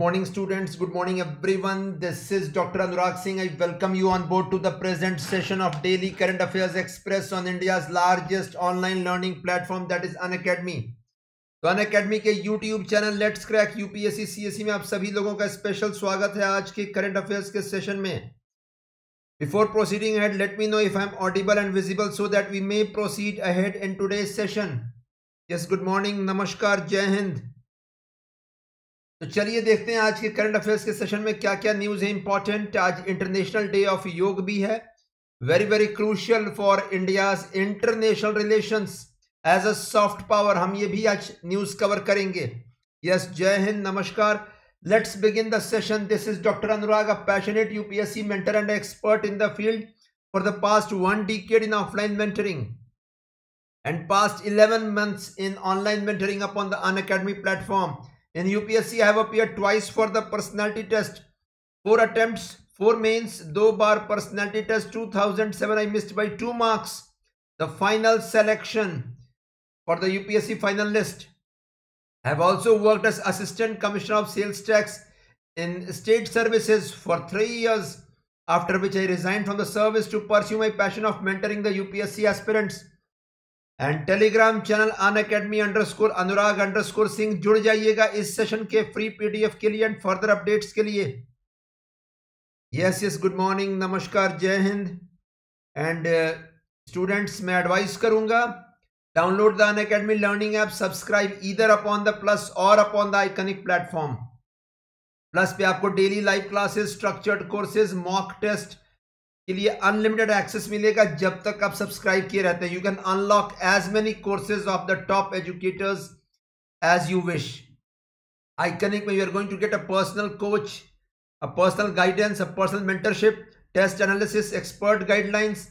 morning students, good morning everyone. This is Dr. Anurag Singh. I welcome you on board to the present session of Daily Current Affairs Express on India's largest online learning platform, that is Unacademy. तो Unacademy के YouTube channel let's crack UPSC CSC में आप सभी लोगों का special स्वागत है आज के करंट अफेयर्स के सेशन में. Before proceeding ahead let me know if I am audible and visible so that we may proceed ahead in today session. Yes, good morning, नमस्कार, जय हिंद. तो चलिए देखते हैं आज के करंट अफेयर्स के सेशन में क्या क्या न्यूज़ है इंपॉर्टेंट. आज इंटरनेशनल डे ऑफ योग भी है, very very crucial for India's international relations as a soft power. हम ये भी आज न्यूज कवर करेंगे. यस, जय हिंद, नमस्कार. Let's begin the session. This is doctor Anurag, a passionate UPSC mentor and expert in the field for the past 1 decade in offline mentoring and past 11 months in online mentoring upon the Unacademy platform. In UPSC I have appeared twice for the personality test, 4 attempts, 4 mains, 2 बार personality test. 2007 I missed by 2 marks the final selection for the UPSC final list. I have also worked as assistant commissioner of sales tax in state services for 3 years, after which I resigned from the service to pursue my passion of mentoring the UPSC aspirants. And telegram channel unacademy_anurag_singh जुड़ जाइएगा इस session के free PDF के लिए and further updates के लिए. Yes yes, good morning, नमस्कार, जय हिंद. एंड स्टूडेंट्स, मैं एडवाइस करूंगा download the Unacademy learning app, subscribe either upon the plus और upon the iconic platform. Plus पे आपको daily live classes, structured courses, mock test के लिए अनलिमिटेड एक्सेस मिलेगा जब तक आप सब्सक्राइब किए रहते हैं. You can unlock as many courses of the top educators as you wish. Iconic में you are going to get a personal coach, a personal guidance, a personal mentorship, test analysis, expert guidelines,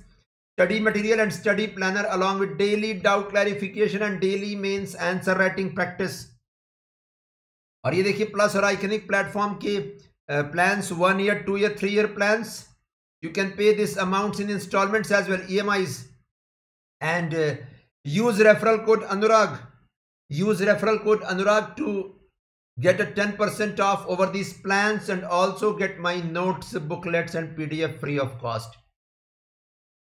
study material and study planner along with daily doubt clarification and daily mains answer writing practice. और ये देखिए plus और iconic platform के plans, 1 year, 2 year, 3 year plans. You can pay this amounts in installments as well, EMIs, and use referral code Anurag. Use referral code Anurag to get a 10% off over these plans and also get my notes, booklets and PDF free of cost.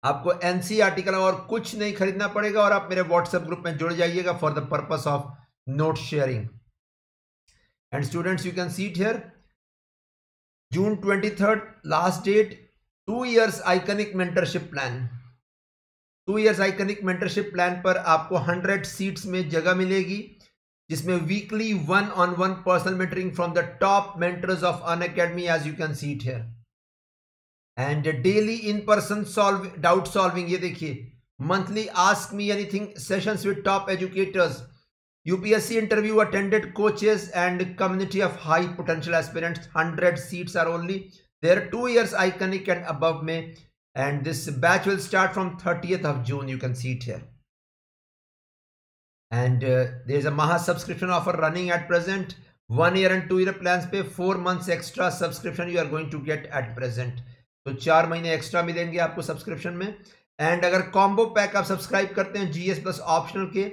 आपको NC article और कुछ नहीं खरीदना पड़ेगा और आप मेरे WhatsApp group में जुड़ जाइएगा for the purpose of note sharing. And students, you can seat here June 23rd last date, 2 years iconic mentorship plan. 2 years iconic mentorship plan पर आपको 100 seats में जगह मिलेगी जिसमें weekly 1-on-1 personal mentoring from the top mentors of Unacademy as you can seat here. And daily in person doubt solving, ये देखिए, monthly ask me anything sessions with top educators, UPSC interview attended coaches and community of high potential aspirants. 100 seats are only there, 2 years iconic and above में. And this batch will start from 30th of June. You can seat here. And there is a महा subscription offer running at present, 1 year and 2 year plans पे 4 months extra subscription you are going to get at present. तो 4 महीने extra मिलेंगे आपको subscription में. And अगर combo pack आप subscribe करते हैं जीएस प्लस ऑप्शनल के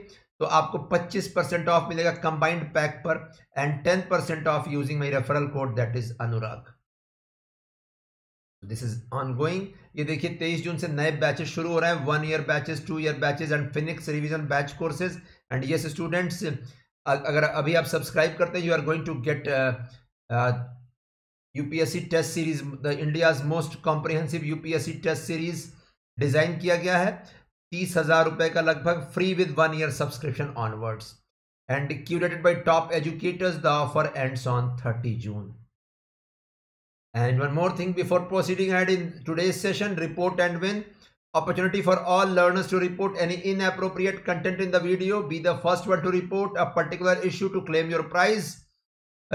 तो आपको 25% ऑफ मिलेगा कंबाइंड पैक पर and 10% off using my referral code, that is Anurag. This is ongoing. ये देखिए 23 जून से नए बैचेस शुरू हो रहे हैं, 1 year batches, 2 year batches and phoenix revision batch courses. And yes students, अगर अभी आप सब्सक्राइब करते हैं you are going to get UPSC test series, the India's most comprehensive UPSC test series design किया गया है, 30,000 रुपये का लगभग, free with 1 year subscription onwards and curated by top educators. The offer ends on 30 June. And one more thing before proceeding ahead in today's session, report and win opportunity for all learners to report any inappropriate content in the video. Be the first one to report a particular issue to claim your prize.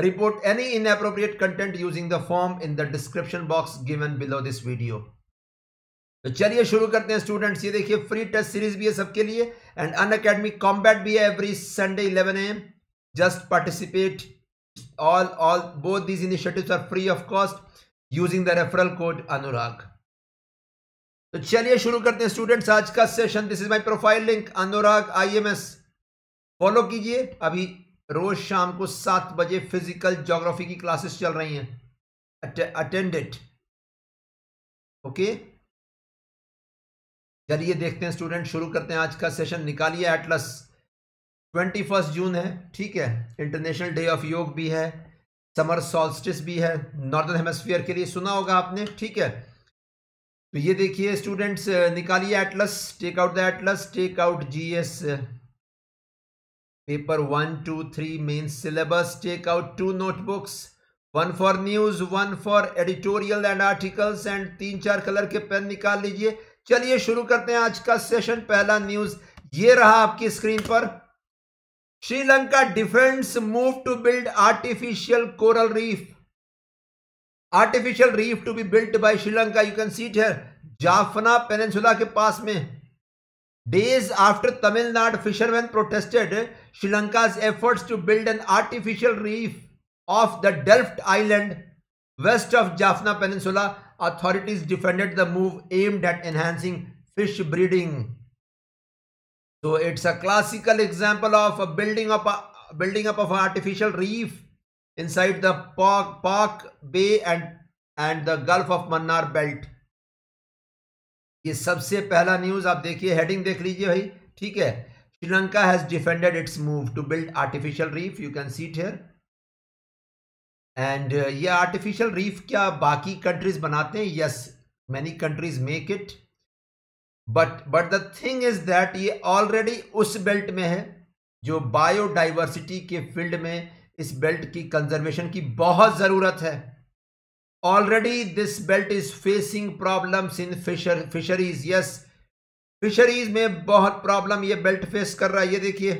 Report any inappropriate content using the form in the description box given below this video. तो चलिए शुरू करते हैं students. ये देखिए free test series भी है सबके लिए एंड अनअकैडमी कॉम्बैट भी है every Sunday 11 AM. Just participate, all both these initiatives are free of cost using the referral code Anurag. तो चलिए शुरू करते हैं स्टूडेंट्स आज का सेशन. This is my profile link, Anurag IMS, follow कीजिए. अभी रोज शाम को 7 बजे फिजिकल ज्योग्राफी की क्लासेस चल रही हैं, अटेंडेड। ओके, चलिए देखते हैं स्टूडेंट, शुरू करते हैं आज का सेशन। निकालिए एटलस। 21 जून है, ठीक है, इंटरनेशनल डे ऑफ योग भी है, समर सॉल्स्टिस भी है, नॉर्दर्न हेमस्फीयर के लिए सुना होगा आपने, ठीक है। तो ये देखिए स्टूडेंट्स, निकालिए atlas, take out the atlas, take out GS paper 1, 2, 3 main syllabus, take out 2 notebooks, 1 for news, 1 for editorial and articles, and 3-4 colour के पेन निकाल लीजिए। चलिए शुरू करते हैं आज का सेशन। पहला न्यूज ये रहा आपकी स्क्रीन पर। Sri Lanka defends move to build artificial coral reef, artificial reef to be built by Sri Lanka, you can see it here, Jaffna peninsula के पास में। Days after Tamil Nadu fisherman protested श्रीलंका's efforts to build an artificial reef off the Delft Island west of Jaffna Peninsula, authorities defended the move aimed at enhancing fish breeding. So it's a classical example of building up of an artificial reef inside the Park Bay and the Gulf of Mannar belt. ये सबसे पहला news आप देखिए, heading देख लीजिए भाई, ठीक है। Sri Lanka has defended its move to build artificial reef, you can see it here. And ये आर्टिफिशियल रीफ क्या बाकी कंट्रीज बनाते हैं? Yes, many countries make it, but the thing is that ये ऑलरेडी उस बेल्ट में है जो बायोडाइवर्सिटी के फील्ड में इस बेल्ट की कंजर्वेशन की बहुत ज़रूरत है। Already this belt is facing problems in fisheries. Yes, fisheries में बहुत प्रॉब्लम ये बेल्ट फेस कर रहा है। ये देखिए,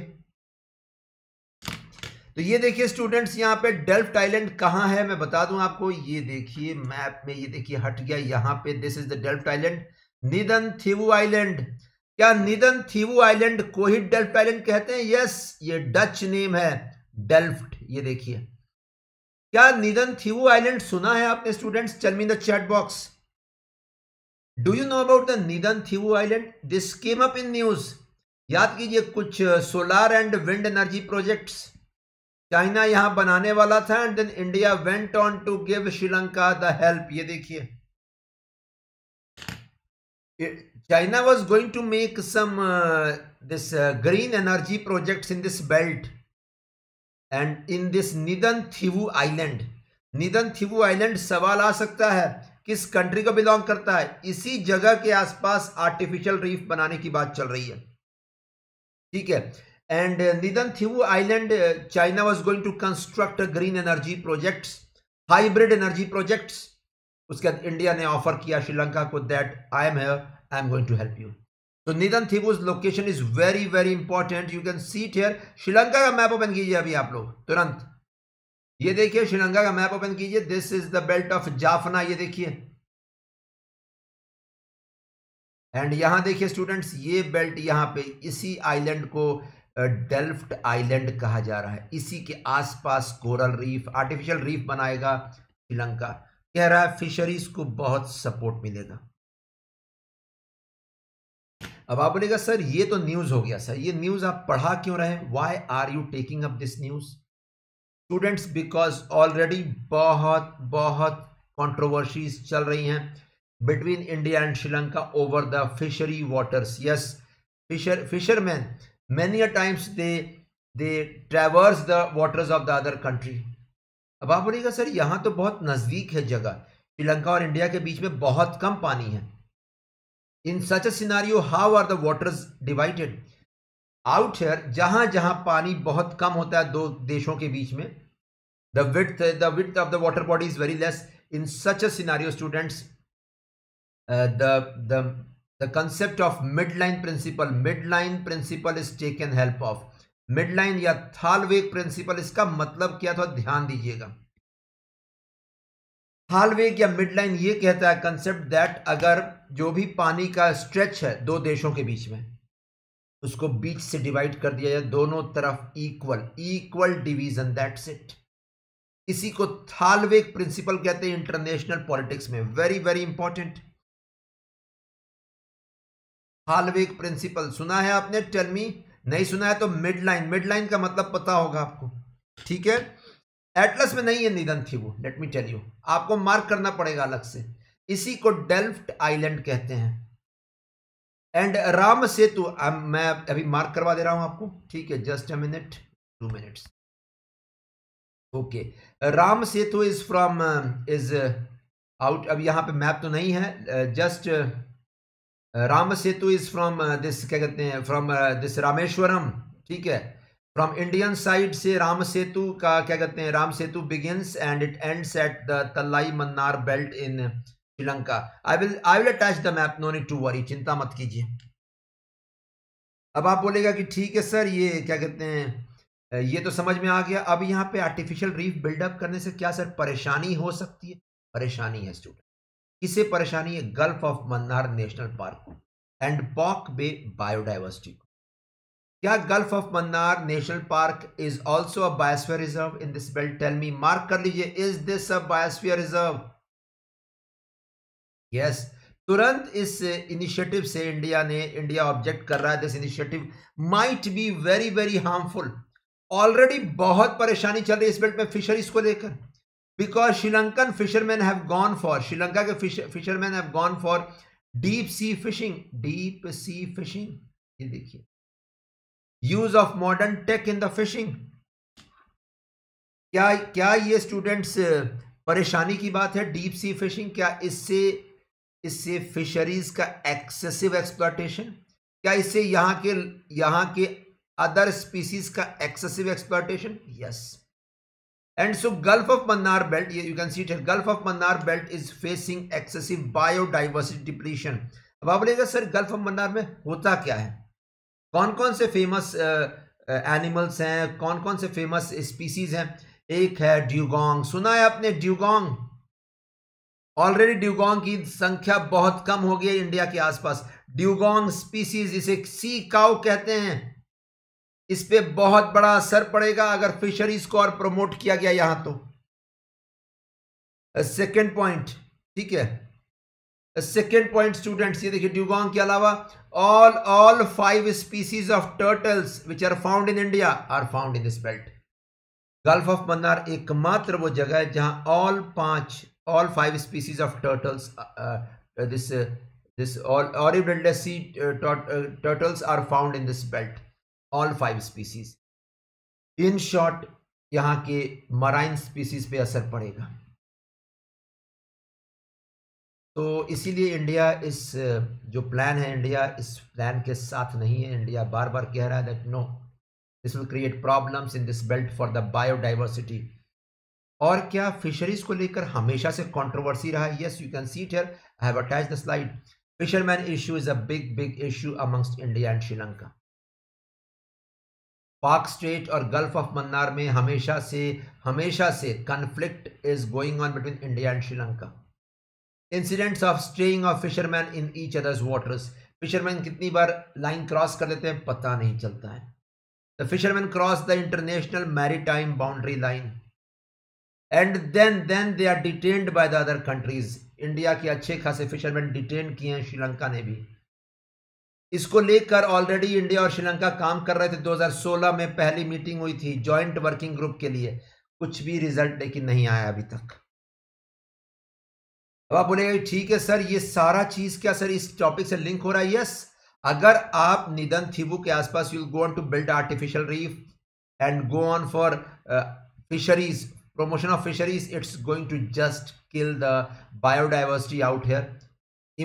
तो ये देखिए स्टूडेंट्स, यहाँ पे डेल्फ्ट आइलैंड कहाँ है मैं बता दूं आपको। ये देखिए मैप में, ये देखिए हट गया यहाँ पे, this is the Delft island, Neduntheevu island. क्या नेदुंथिवु आइलैंड को ही डेल्फ्ट आइलैंड कहते हैं? यस, ये डच नेम है डेल्फ्ट। ये देखिए, क्या नेदुंथिवु आइलैंड सुना है आपने students? Tell me in the chat box, do you know about the Neduntheevu island? This came up in news. याद कीजिए, कुछ solar and wind energy projects China यहां बनाने वाला था, and then India went on to give Sri Lanka the help. ये देखिए, China was going to make some this green energy projects in this belt and in this Neduntheevu island. Neduntheevu island, सवाल आ सकता है किस कंट्री को बिलोंग करता है? इसी जगह के आसपास आर्टिफिशियल रीफ बनाने की बात चल रही है, ठीक है। And Neduntheevu island, China was going to construct green energy projects, hybrid energy projects. उसके बाद इंडिया ने ऑफर किया श्रीलंका को that I am here, I am going to help you. तो नेदुंथिवु's location is very very important, you can see it here. Sri Lanka का map open कीजिए अभी आप लोग तुरंत। ये देखिए श्रीलंका का मैप ओपन कीजिए, this is the belt of Jaffna. ये देखिए, एंड यहां देखिए स्टूडेंट्स, ये बेल्ट यहां पे, इसी आइलैंड को डेल्फ्ट आइलैंड कहा जा रहा है। इसी के आसपास कोरल रीफ, आर्टिफिशियल रीफ बनाएगा श्रीलंका, कह रहा है फिशरीज को बहुत सपोर्ट मिलेगा। अब आप बोलेगा सर ये तो न्यूज हो गया, सर ये न्यूज आप पढ़ा क्यों रहे हैं? Why are you taking up this news students? Because already बहुत बहुत कंट्रोवर्सीज चल रही हैं between India and Sri Lanka over the fishery waters. Yes, fisherman many a times they traverse the waters of the other country. अब आप बोलेगा sir यहाँ तो बहुत नजदीक है जगह, श्रीलंका और इंडिया के बीच में बहुत कम पानी है। In such a scenario, how are the waters divided? Out here, जहां जहां पानी बहुत कम होता है दो देशों के बीच में, the width of the water body is very less. In such a scenario, students, the concept of midline principle is taken help of. Midline या थालवेग principle, इसका मतलब क्या था ध्यान दीजिएगा। थालवेग या मिडलाइन ये कहता है कंसेप्ट दैट अगर जो भी पानी का स्ट्रेच है दो देशों के बीच में, उसको बीच से डिवाइड कर दिया जाए, दोनों तरफ इक्वल डिवीजन, दैट्स इट। इसी को थालवेग प्रिंसिपल कहते हैं इंटरनेशनल पॉलिटिक्स में, very very important. Thalweg principle सुना है आपने? Tell me. नहीं सुना है तो मिडलाइन, मिडलाइन का मतलब पता होगा आपको। ठीक है, एटलस में नहीं है निदंथिवु, लेट मी टेल यू, आपको मार्क करना पड़ेगा अलग से। इसी को डेल्फ्ट आइलैंड कहते हैं। एंड राम सेतु मैं अभी मार्क करवा दे रहा हूं आपको, ठीक है, just a minute, 2 minutes, okay. Ram Setu is from is out, अब यहाँ पे मैप तो नहीं है, just Ram Setu is from this, क्या कहते हैं, फ्रॉम दिस रामेश्वरम, ठीक है, फ्रॉम इंडियन साइड से राम सेतु का क्या कहते हैं, Ram Setu begins and it ends at the Talai Mannar belt in Sri Lanka. I will attach the map, no need to worry, चिंता मत कीजिए। अब आप बोलेगा कि ठीक है सर, ये क्या कहते हैं, ये तो समझ में आ गया, अब यहाँ पे आर्टिफिशियल रीफ बिल्डअप करने से क्या सर परेशानी हो सकती है? परेशानी है स्टूडेंट, किसे परेशानी है? Gulf of Mannar national park को एंड बॉक बे बायोडाइवर्सिटी को। क्या gulf of Mannar national park is also a biosphere reserve in this belt? Tell me, mark कर लीजिए, is this a biosphere reserve? Yes, तुरंत इस इनिशिएटिव से इंडिया ने, इंडिया ऑब्जेक्ट कर रहा है, this initiative might be very very harmful. Already बहुत परेशानी चल रही है इस बेल्ट में फिशरीज को लेकर, because Sri Lankan fisherman have gone for, Sri Lanka के fisherman have gone for deep sea fishing. Deep sea fishing, ये देखिए, use of modern tech in the fishing. क्या ये स्टूडेंट्स परेशानी की बात है डीप सी फिशिंग? क्या इससे फिशरीज का एक्सेसिव एक्सप्लॉयटेशन, क्या इससे यहाँ के अदर स्पीसीज का excessive exploitation? Yes, and so Gulf of Mannar belt, you can see it, Gulf of Mannar belt is facing excessive biodiversity depletion. अब आप बोलेगा सर गल्फ ऑफ मन्नार में होता क्या है, कौन कौन से फेमस एनिमल्स हैं, कौन कौन से फेमस स्पीसीज हैं? एक है ड्यूगोंग, सुना है आपने ड्यूगोंग? ऑलरेडी ड्यूगोंग की संख्या बहुत कम हो गई है इंडिया के आसपास। ड्यूगोंग स्पीसीज, इसे सी काउ कहते हैं, इस पे बहुत बड़ा असर पड़ेगा अगर फिशरीज को और प्रमोट किया गया यहां तो। सेकेंड पॉइंट, ठीक है, सेकेंड पॉइंट स्टूडेंट्स, ये देखिए, ड्यूगोंग के अलावा all 5 species of turtles which are found in India are found in this belt. Gulf of Mannar एकमात्र वो जगह है जहां all 5 species of turtles, this olive ridley sea turtles are found in this belt, all 5 species. In short यहाँ के marine species पे असर पड़ेगा, तो इसीलिए इंडिया इस जो प्लान है, इंडिया इस प्लान के साथ नहीं है। इंडिया बार बार कह रहा है that no, this will create problems in this belt for the biodiversity. और क्या फिशरीज को लेकर हमेशा से कंट्रोवर्सी रहा है? Yes, you can see it here, I have attached the slide. Fisherman issue is a big big issue amongst India and Sri Lanka. Palk strait और Gulf of Mannar में हमेशा से conflict is going on between India and Sri Lanka. Incidents of straying of fisherman in each others waters, fisherman कितनी बार line cross कर लेते हैं पता नहीं चलता है। The fishermen cross the international maritime boundary line, and then they are detained by the other countries. India के अच्छे खासे fishermen detained किए हैं, श्रीलंका ने भी। इसको लेकर ऑलरेडी इंडिया और श्रीलंका काम कर रहे थे। 2016 में पहली मीटिंग हुई थी जॉइंट वर्किंग ग्रुप के लिए, कुछ भी रिजल्ट लेकिन नहीं आया अभी तक। अब आप बोलेंगे ठीक है सर, ये सारा चीज क्या सर इस टॉपिक से लिंक हो रहा है? यस, अगर आप निदंथिवु के आसपास you go on to build artificial reef and go on for fisheries, promotion of fisheries, it's going to just kill the biodiversity out here,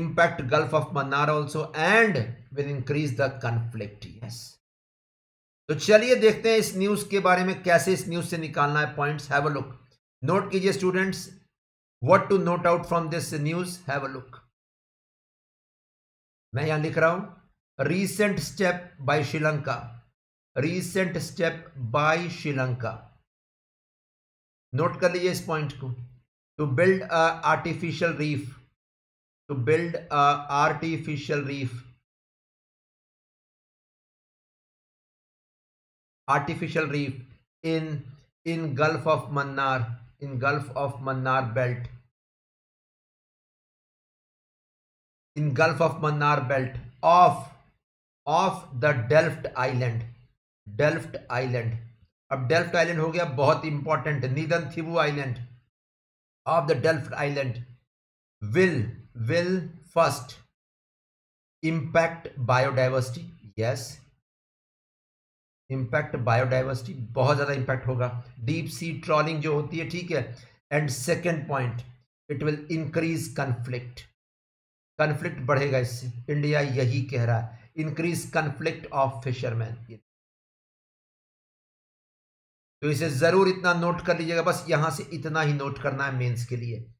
impact Gulf of Mannar also and will increase the conflict. Yes, तो चलिए देखते हैं इस news के बारे में, कैसे इस न्यूज से निकालना है points. Have a look, note कीजिए students, what to note out from this news. Have a look, मैं यहां लिख रहा हूं Recent step by Sri Lanka, recent step by Sri Lanka, note कर लीजिए इस पॉइंट को। To build a artificial reef, to build a artificial reef, artificial reef in gulf of Mannar, in gulf of Mannar belt, in gulf of Mannar belt of the Delft Island, Delft Island अब Delft island हो गया बहुत important, Neduntheevu island of the Delft island will first impact biodiversity, yes impact biodiversity बहुत ज्यादा impact होगा, deep sea trawling जो होती है, ठीक है। And second point, it will increase conflict, conflict बढ़ेगा इससे, इंडिया यही कह रहा है, इंक्रीज कन्फ्लिक्ट ऑफ फिशरमैन। तो इसे जरूर इतना नोट कर लीजिएगा, बस यहां से इतना ही नोट करना है मेंस के लिए।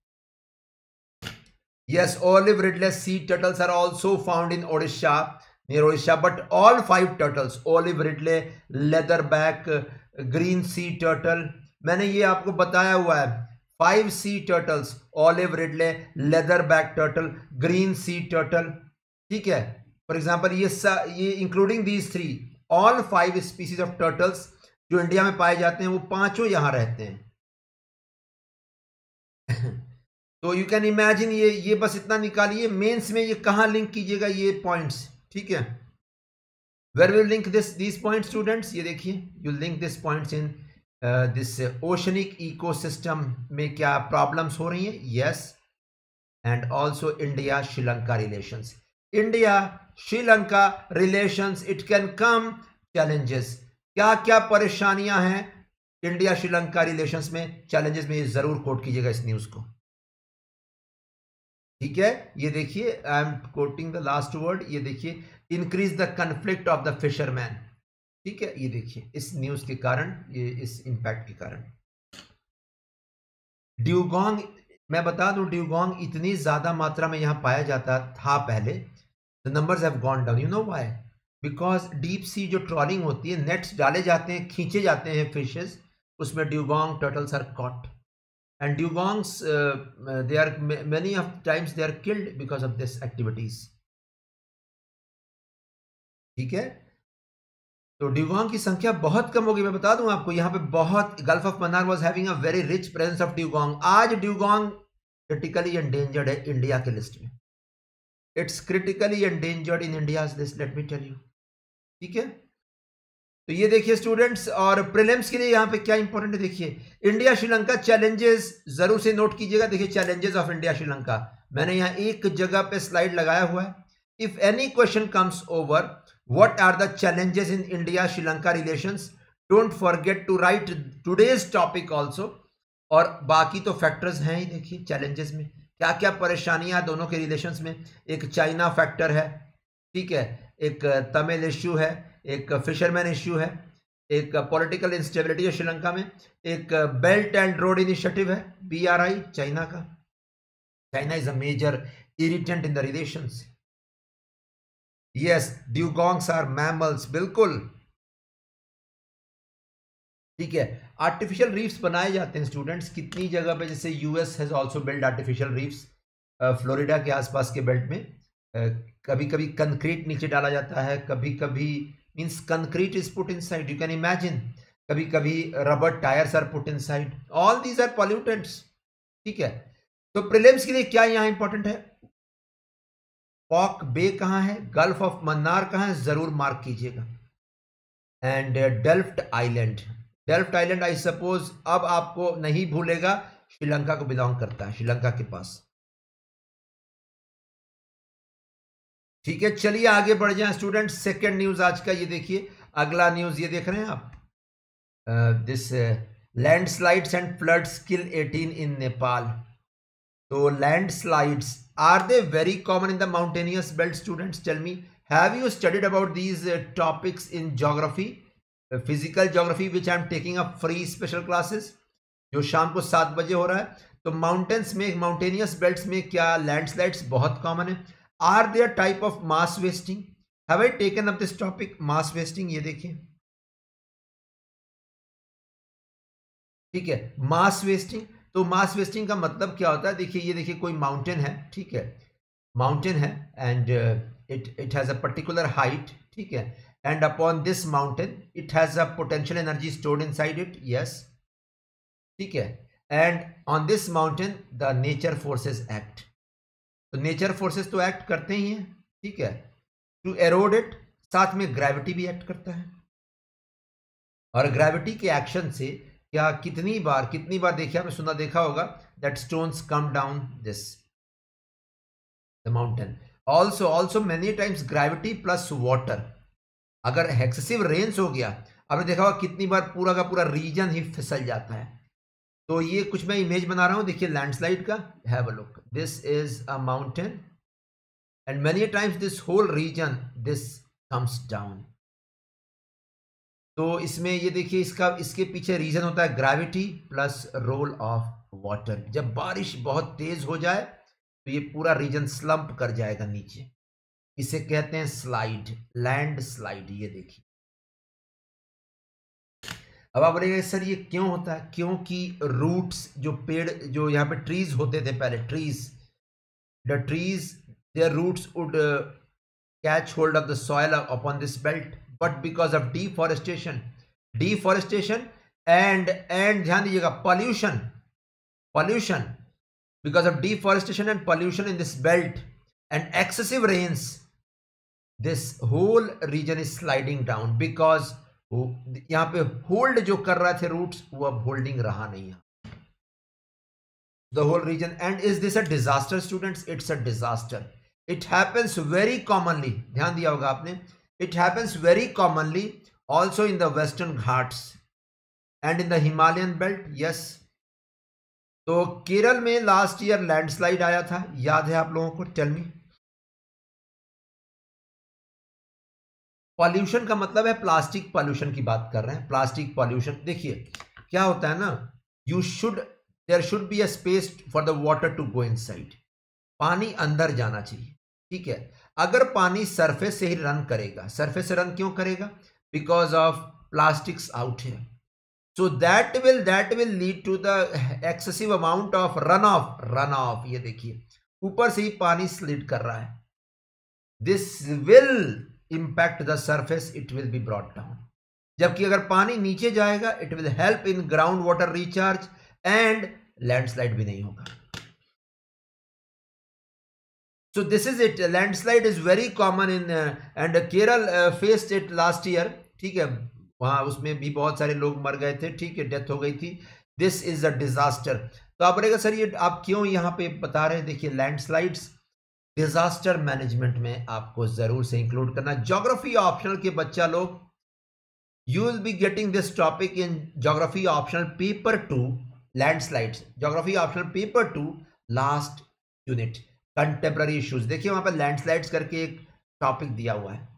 Yes, olive ridley sea turtles are also found in Odisha, near Odisha, but all 5 turtles, olive ridley, leatherback, green sea turtle, मैंने ये आपको बताया हुआ है, 5 sea turtles, olive ridley, leatherback turtle, green sea turtle, ठीक है। फॉर एग्जाम्पल ये including these 3, all 5 species of turtles जो इंडिया में पाए जाते हैं वो पांचों यहां रहते हैं। तो यू कैन इमेजिन, ये बस इतना निकालिए, मेंस में ये कहाँ लिंक कीजिएगा ये पॉइंट्स, ठीक है। Where will link this point students, ये देखिए, you link this points in this oceanic ecosystem में क्या प्रॉब्लम्स हो रही हैं, yes, and also India Sri Lanka relations, India Sri Lanka relations, it can come challenges, क्या क्या परेशानियां हैं इंडिया श्रीलंका रिलेशंस में, चैलेंजेस में, ये जरूर कोट कीजिएगा इस न्यूज को, ठीक है। ये देखिए, I am quoting the last word, ये देखिए, increase the conflict of the fisherman, ठीक है। ये देखिए इस न्यूज के कारण, ये इस इंपैक्ट के कारण। ड्यूगोंग, मैं बता दूं, ड्यूगोंग इतनी ज्यादा मात्रा में यहां पाया जाता था पहले, the numbers have gone down, you know why, because deep sea जो ट्रॉलिंग होती है, नेट्स डाले जाते हैं, खींचे जाते हैं फिशेस, उसमें dugong turtles are caught, and dugongs they are many of times they are killed because of this activities, ठीक है। तो ड्यूगोंग की संख्या बहुत कम होगी, मैं बता दूं आपको, यहाँ पे बहुत, gulf of Mannar was having a very rich presence of dugong. आज ड्यूगोंग क्रिटिकली एंडेंजर्ड है इंडिया के लिस्ट में, it's critically endangered in India list, let me tell you, ठीक है। तो ये देखिए स्टूडेंट्स, और प्रीलिम्स के लिए यहाँ पे क्या इंपॉर्टेंट है, देखिए इंडिया श्रीलंका चैलेंजेस जरूर से नोट कीजिएगा। देखिए चैलेंजेस ऑफ इंडिया श्रीलंका, मैंने यहाँ एक जगह पे स्लाइड लगाया हुआ है, if any question comes over what are the challenges in India Sri Lanka relations, don't forget to write today's topic also, और बाकी तो फैक्टर्स हैं ही, देखिए चैलेंजेस में क्या क्या परेशानियां दोनों के रिलेशंस में, एक चाइना फैक्टर है, ठीक है, एक तमिल इश्यू है, एक फिशरमैन इश्यू है, एक पॉलिटिकल इंस्टेबिलिटी है श्रीलंका में, एक बेल्ट एंड रोड इनिशिएटिव है BRI चाइना का, China is a major irritant in the relations. Yes, dugongs are mammals, बिल्कुल ठीक है। आर्टिफिशियल रीफ्स बनाए जाते हैं स्टूडेंट्स कितनी जगह पे, जैसे US has also build artificial reefs Florida के आसपास के बेल्ट में, कभी कभी कंक्रीट नीचे डाला जाता है, कभी कभी means concrete is put inside, you can imagine, कभी कभी rubber tires are put inside, all these are pollutants, ठीक है। तो prelims के लिए क्या यहाँ important है, पॉक बे कहाँ है, गल्फ ऑफ मन्नार कहाँ है, जरूर मार्क कीजिएगा, and Delft island, Delft island I suppose अब आपको नहीं भूलेगा, श्रीलंका को बिलोंग करता है, श्रीलंका के पास, ठीक है। चलिए आगे बढ़ जाएं स्टूडेंट, सेकंड न्यूज आज का, ये देखिए अगला न्यूज, ये देख रहे हैं आप, this landslides and floods kill 18 in Nepal. तो landslides are they very common in the mountainous belt students, tell me, have you studied about these topics in geography, physical geography, which I am taking a free special classes जो शाम को 7 बजे हो रहा है। तो mountains में, mountainous belt में क्या लैंडस्लाइड्स बहुत कॉमन है, are there type of mass wasting, have I taken up this topic, mass wasting, ये देखिए, ठीक है, मास वेस्टिंग। तो मास वेस्टिंग का मतलब क्या होता है, देखिए ये देखिए कोई माउंटेन है, ठीक है, माउंटेन है, and it has a particular height, ठीक है, and upon this mountain it has a potential energy stored inside it, yes, ठीक है, and on this mountain the nature forces act, तो नेचर फोर्सेस तो एक्ट करते ही हैं, ठीक है, टू एरोड इट, साथ में ग्रेविटी भी एक्ट करता है, और ग्रेविटी के एक्शन से क्या कितनी बार देखिए आपने सुना देखा होगा that stones come down this the mountain. Also many times gravity plus water, अगर एक्सेसिव रेन्स हो गया आपने देखा होगा कितनी बार पूरा का पूरा रीजन ही फिसल जाता है। तो ये कुछ मैं इमेज बना रहा हूँ, देखिए लैंडस्लाइड का, have a look, this is a mountain and many times this whole region this comes down. तो इसमें ये देखिए इसका इसके पीछे रीजन होता है gravity plus role of water. जब बारिश बहुत तेज हो जाए तो ये पूरा रीजन स्लंप कर जाएगा नीचे, इसे कहते हैं स्लाइड, लैंड स्लाइड। ये देखिए, अब आप बोलेंगे सर ये क्यों होता है? क्योंकि रूट्स जो पेड़ जो यहाँ पे ट्रीज होते थे पहले, trees the trees their roots would catch hold of the soil upon this belt, but because of deforestation and ध्यान दीजिएगा pollution, because of deforestation and pollution in this belt and excessive rains this whole region is sliding down, because यहाँ पे hold जो कर रहा थे roots वो अब होल्डिंग रहा नहीं है the whole region. And is this a disaster students? It's a disaster. It happens very commonly, ध्यान दिया होगा आपने, it happens very commonly also in the Western Ghats and in the Himalayan belt. Yes, तो केरल में लास्ट ईयर लैंडस्लाइड आया था, याद है आप लोगों को? Tell me. पॉल्यूशन का मतलब है प्लास्टिक पॉल्यूशन की बात कर रहे हैं, प्लास्टिक पॉल्यूशन। देखिए क्या होता है ना, there should be a space for the water to go inside, पानी अंदर जाना चाहिए, ठीक है? अगर पानी सरफेस से ही रन करेगा, सरफेस से रन क्यों करेगा? Because of plastics out here, so that will lead to the excessive amount of run off. ये देखिए ऊपर से ही पानी स्लिड कर रहा है, this will impact the surface, it will be brought down. जबकि अगर पानी नीचे जाएगा it will help in ground water recharge and landslide भी नहीं होगा। So this is it. Landslide is very common in and Kerala faced it last year. ठीक है, वहाँ उसमें भी बहुत सारे लोग मर गए थे, ठीक है, डेथ हो गई थी। This is a disaster. तो आप बोलेगा सर ये आप क्यों यहाँ पे बता रहे हैं? देखिए landslides डिजास्टर मैनेजमेंट में आपको जरूर से इंक्लूड करना। ज्योग्राफी ऑप्शनल के बच्चा लोग, you will be getting this topic in geography optional paper 2 landslides, geography optional paper 2 last unit contemporary issues. देखिए वहां पर लैंडस्लाइड्स करके एक टॉपिक दिया हुआ है,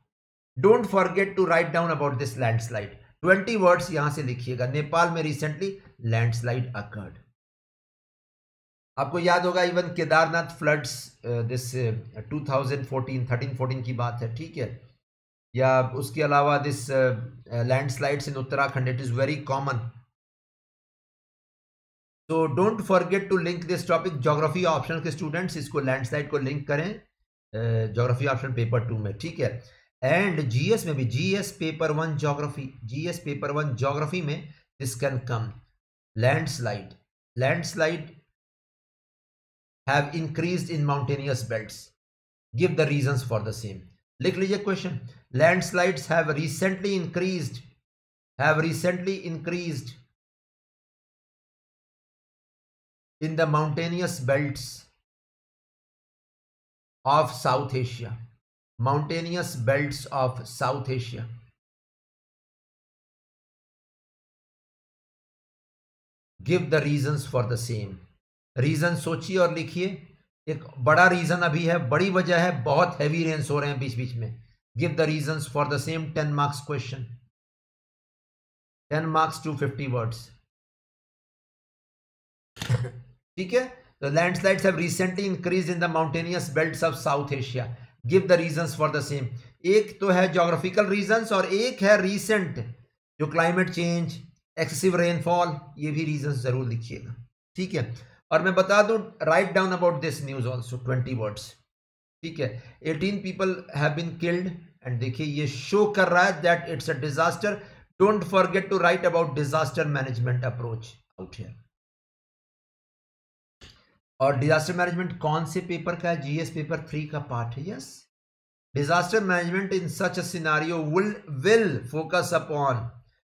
don't forget to write down about this landslide, 20 words यहां से लिखिएगा। नेपाल में रिसेंटली लैंडस्लाइड अकर्ड, आपको याद होगा, इवन केदारनाथ फ्लड्स दिस 2013-14 की बात है, ठीक है? या उसके अलावा this landslides in Uttarakhand, it is very common. तो don't forget to link this topic, geography option के स्टूडेंट्स इसको लैंडस्लाइड को लिंक करें ज्योग्राफी ऑप्शन पेपर 2 में, ठीक है? एंड जीएस में भी, जीएस पेपर वन ज्योग्राफी में this can come, landslide have increased in mountainous belts, give the reasons for the same. लिख लीजिए question, landslides have recently increased in the mountainous belts of South Asia, give the reasons for the same. Reason सोचिए और लिखिए, एक बड़ा reason अभी है, बड़ी वजह है, बहुत हैवी रेन्स हो रहे हैं बीच बीच में। Give the reasons for the same, 10 marks question, 10 marks, 250 words, ठीक है? तो landslides have recently increase in the mountainous belts of south Asia, give the reasons for the same. एक तो है ज्योग्राफिकल रीजंस और एक है रिसेंट, जो क्लाइमेट चेंज, एक्सेसिव रेनफॉल, ये भी रीजंस जरूर लिखिएगा, ठीक है? और मैं बता दूं, write down about this news also, 20 words, ठीक है? 18 people have been killed and देखिए ये शो कर रहा है that it's a disaster. Don't forget to write about disaster management approach out here. और डिजास्टर मैनेजमेंट कौन से पेपर का है? जीएस पेपर 3 का पार्ट है। Yes, disaster management in such a scenario will focus upon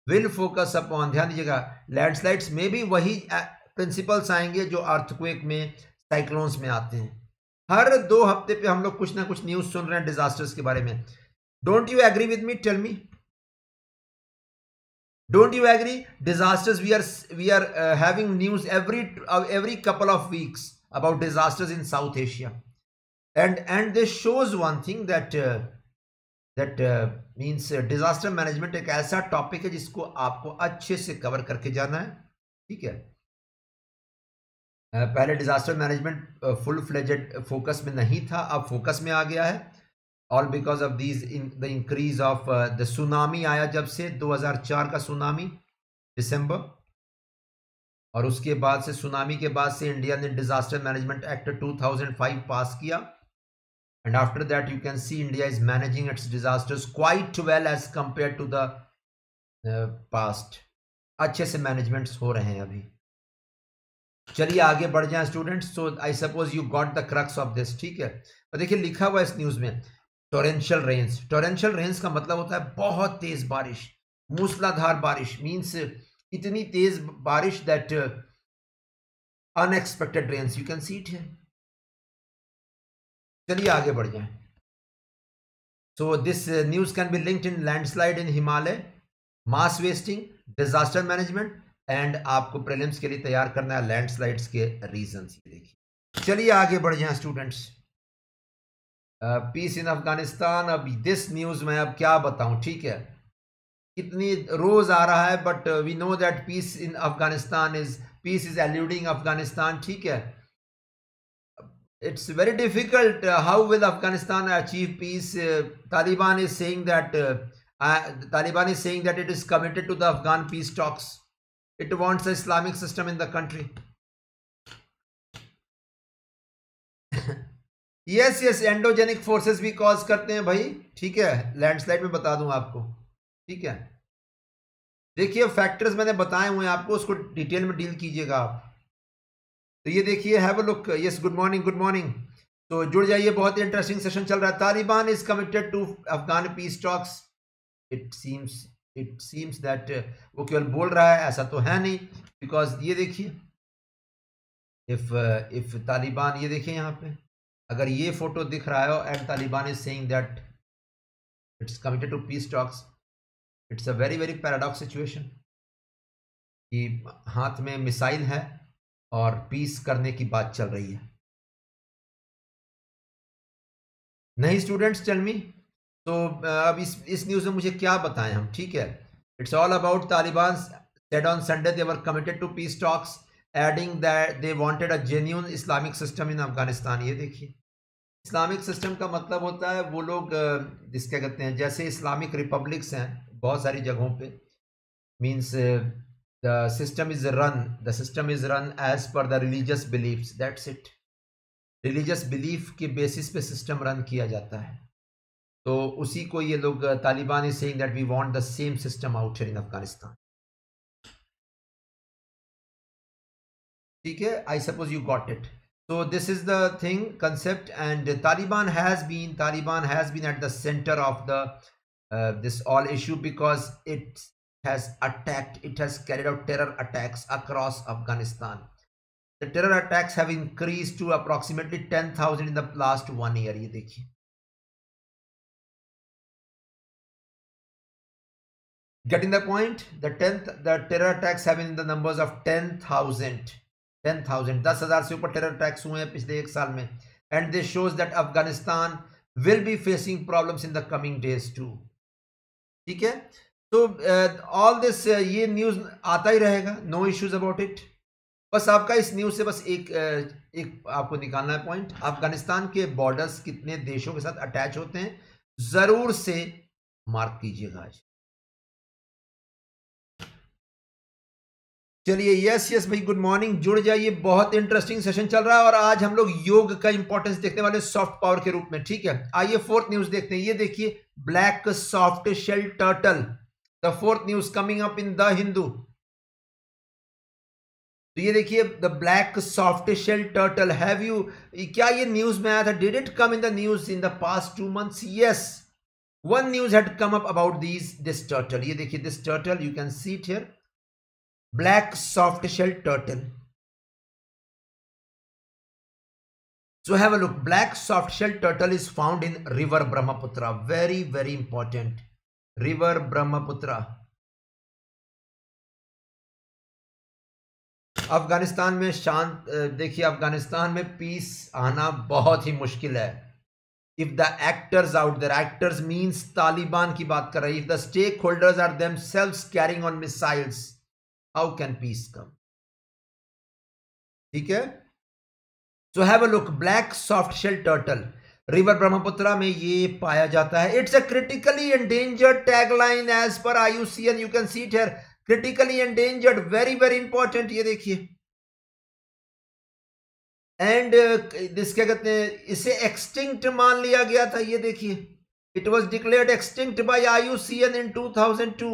will focus upon, ध्यान दीजिएगा, लैंडस्लाइड्स में भी वही प्रिंसिपल्स आएंगे जो अर्थक्वेक में, साइक्लोन्स में आते हैं। हर 2 हफ्ते पे हम लोग कुछ ना कुछ न्यूज सुन रहे हैं डिजास्टर्स के बारे में। Don't you agree with me? Tell me, don't you agree? Disasters we are having news every couple of weeks about disasters in South Asia, and this shows one thing that means disaster management एक ऐसा topic है जिसको आपको अच्छे से cover करके जाना है, ठीक है। पहले disaster management full fledged focus में नहीं था, अब focus में आ गया है। all because of these the increase of the tsunami आया जब से 2004 का tsunami December, और उसके बाद से सुनामी के बाद से इंडिया ने डिजास्टर मैनेजमेंट एक्ट 2005 पास किया। And after that you can see India is managing its disasters quite well as compare to the past. अच्छे से मैनेजमेंट्स हो रहे हैं अभी। चलिए आगे बढ़ जाएं students. So I suppose you got the crux of this, ठीक है। और देखिए लिखा हुआ इस न्यूज में टोरेंशियल रेन्स। टोरेंशियल रेन्स का मतलब होता है बहुत तेज बारिश, मूसलाधार बारिश, मीन्स इतनी तेज बारिश that unexpected rains, you can see it है। चलिए आगे बढ़ जाएं। So this news can be linked in landslide in Himalaya, mass wasting, disaster management, and आपको प्रीलिम्स के लिए तैयार करना है लैंडस्लाइड्स के रीजंस। देखिए चलिए आगे बढ़ जाएं स्टूडेंट्स। पीस इन अफगानिस्तान, अब दिस न्यूज मैं अब क्या बताऊं, ठीक है, कितनी रोज आ रहा है, but we know that peace in Afghanistan is, peace is eluding Afghanistan, ठीक है। It's very difficult, how will Afghanistan achieve peace? Taliban is saying that it is committed to the Afghan peace talks, it wants a Islamic system in the country. Yes yes, endogenic forces भी cause करते हैं भाई, ठीक है, landslide में बता दूं आपको, ठीक है। देखिए फैक्टर्स मैंने बताए हुए हैं आपको, उसको डिटेल में डील कीजिएगा आप। तो ये देखिए, have a look. Yes, good morning, good morning. तो जुड़ जाइए, बहुत इंटरेस्टिंग सेशन चल रहा है। Taliban is committed to Afghan peace talks, it seems that वो केवल बोल रहा है, ऐसा तो है नहीं, बिकॉज ये देखिए, इफ तालिबान, ये देखिए यहाँ पे अगर ये फोटो दिख रहा है, and Taliban is saying that it's committed to peace talks, it's a very very paradox situation कि हाथ में मिसाइल है और पीस करने की बात चल रही है। नहीं स्टूडेंट्स, टेल मी। तो अब इस न्यूज में मुझे क्या बताएं हम, ठीक है। It's all about Taliban said on Sunday they were committed to peace talks, adding that they wanted a genuine Islamic system in Afghanistan. ये देखिए, इस्लामिक सिस्टम का मतलब होता है वो लोग जिसका कहते हैं, जैसे इस्लामिक रिपब्लिक्स हैं बहुत सारी जगहों पे, means the system is run as per the religious beliefs, that's it. Religious belief के बेसिस पे सिस्टम रन किया जाता है, तो उसी को ये लोग, Taliban is saying that we want the same system out here in Afghanistan, ठीक है। I suppose you got it. So this is the thing, concept, and Taliban has been at the centre of the this all issue because it has carried out terror attacks across Afghanistan. The terror attacks have increased to approximately 10,000 in the last 1 year. ये देखिए, getting the point, the terror attacks have been in the numbers of 10,000, 10,000 से ऊपर terror attacks हुए हैं पिछले 1 साल में, and this shows that Afghanistan will be facing problems in the coming days too. ठीक है, तो ऑल दिस, ये न्यूज़ आता ही रहेगा, नो इश्यूज अबाउट इट। बस आपका इस न्यूज़ से बस एक आपको निकालना है पॉइंट, अफगानिस्तान के बॉर्डर्स कितने देशों के साथ अटैच होते हैं, जरूर से मार्क कीजिएगा आज। चलिए, यस यस भाई, गुड मॉर्निंग, जुड़ जाइए, बहुत इंटरेस्टिंग सेशन चल रहा है। और आज हम लोग योग का इंपॉर्टेंस देखने वाले सॉफ्ट पावर के रूप में, ठीक है। आइए फोर्थ न्यूज देखते हैं। ये देखिए, black soft shelled turtle, the fourth news coming up in the Hindu. तो ये देखिए, the black soft shelled turtle, have you, क्या ये न्यूज में आया था? Did it come in the news in the past 2 months? Yes, One news had come up about this turtle. ये देखिए, this turtle, you can see it here, black soft-shelled turtle. So have a look. Black soft-shelled turtle is found in river Brahmaputra. Very, very important. River Brahmaputra. Afghanistan में शांत, देखिए अफगानिस्तान में piece आना बहुत ही मुश्किल है. If the actors out there, actors means Taliban की बात कर रही है, if the stakeholders are themselves carrying on missiles, how can peace come. ठीक है, so have a look, black soft shell turtle river Brahmaputra में ये पाया जाता है. It's a critically endangered tagline as per IUCN, you can see it here, critically endangered, very very important. ये देखिए, and this क्या कहते हैं, इसे एक्सटिंक्ट मान लिया गया था. ये देखिए, it was declared extinct by IUCN in 2002.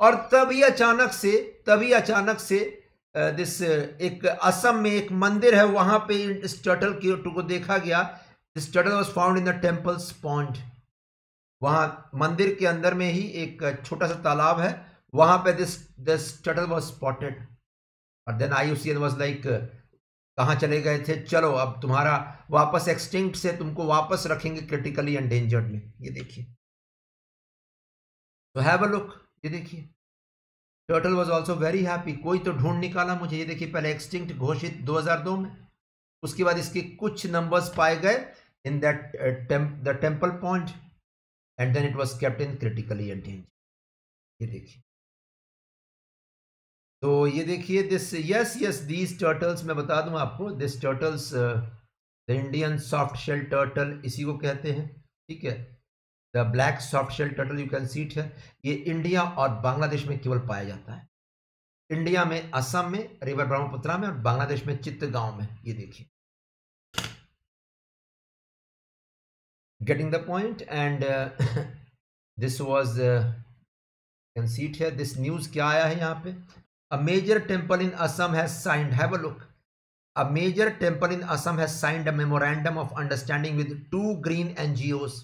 और तभी अचानक से दिस एक असम में एक मंदिर है, वहां पे इस टर्टल को देखा गया. This turtle was found in the temples pond. वहाँ मंदिर के अंदर में ही एक छोटा सा तालाब है, वहां पे दिस टर्टल वाज स्पॉटेड. और देन IUCN वाज लाइक, कहाँ चले गए थे, चलो अब तुम्हारा वापस एक्सटिंक्ट से तुमको वापस रखेंगे क्रिटिकली एंडेंजर्ड में. ये देखिए, तो हैव अ लुक, ये देखिए, turtle was also very happy, कोई तो ढूंढ निकाला मुझे. ये देखिए, पहले एक्सटिंक्ट घोषित 2002 में, उसके बाद इसके कुछ नंबर्स पाए गए in that the temple point, and then it was kept in critically endangered. ये देखिए, तो ये देखिए, दिस यस दीज टर्टल्स, मैं बता दूं आपको, this turtles the Indian soft shell turtle इसी को कहते हैं. ठीक है, the black soft shell turtle, you can see it है. ये इंडिया और बांग्लादेश में केवल पाया जाता है. इंडिया में असम में रिवर ब्रह्मपुत्रा में, और बांग्लादेश में चित्तगांव में. ये देखिए, getting the point. And this was, can see it है, दिस न्यूज क्या आया है यहाँ पे, A major temple in Assam has signed. Have a look. A major temple in Assam has signed a memorandum of understanding with two green NGOs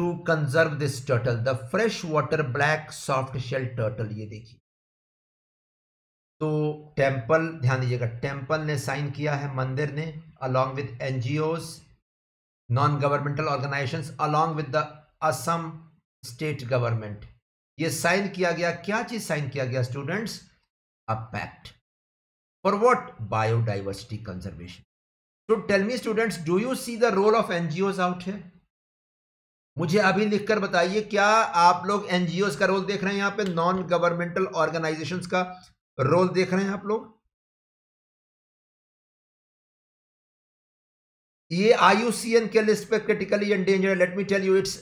to conserve this turtle, the freshwater black soft-shelled turtle. ये देखिए, तो temple, ध्यान दीजिएगा, temple ने sign किया है, मंदिर ने, along with NGOs, non-governmental organizations, along with the Assam state government. ये साइन किया गया, क्या चीज साइन किया गया students, a pact for what, biodiversity conservation. So tell me students, do you see the role of NGOs out here? मुझे अभी लिखकर बताइए, क्या आप लोग एनजीओज का रोल देख रहे हैं यहाँ पे, नॉन गवर्नमेंटल ऑर्गेनाइजेशंस का रोल देख रहे हैं आप लोग? ये IUCN के लिस्ट पे critically endangered, let me tell you, it's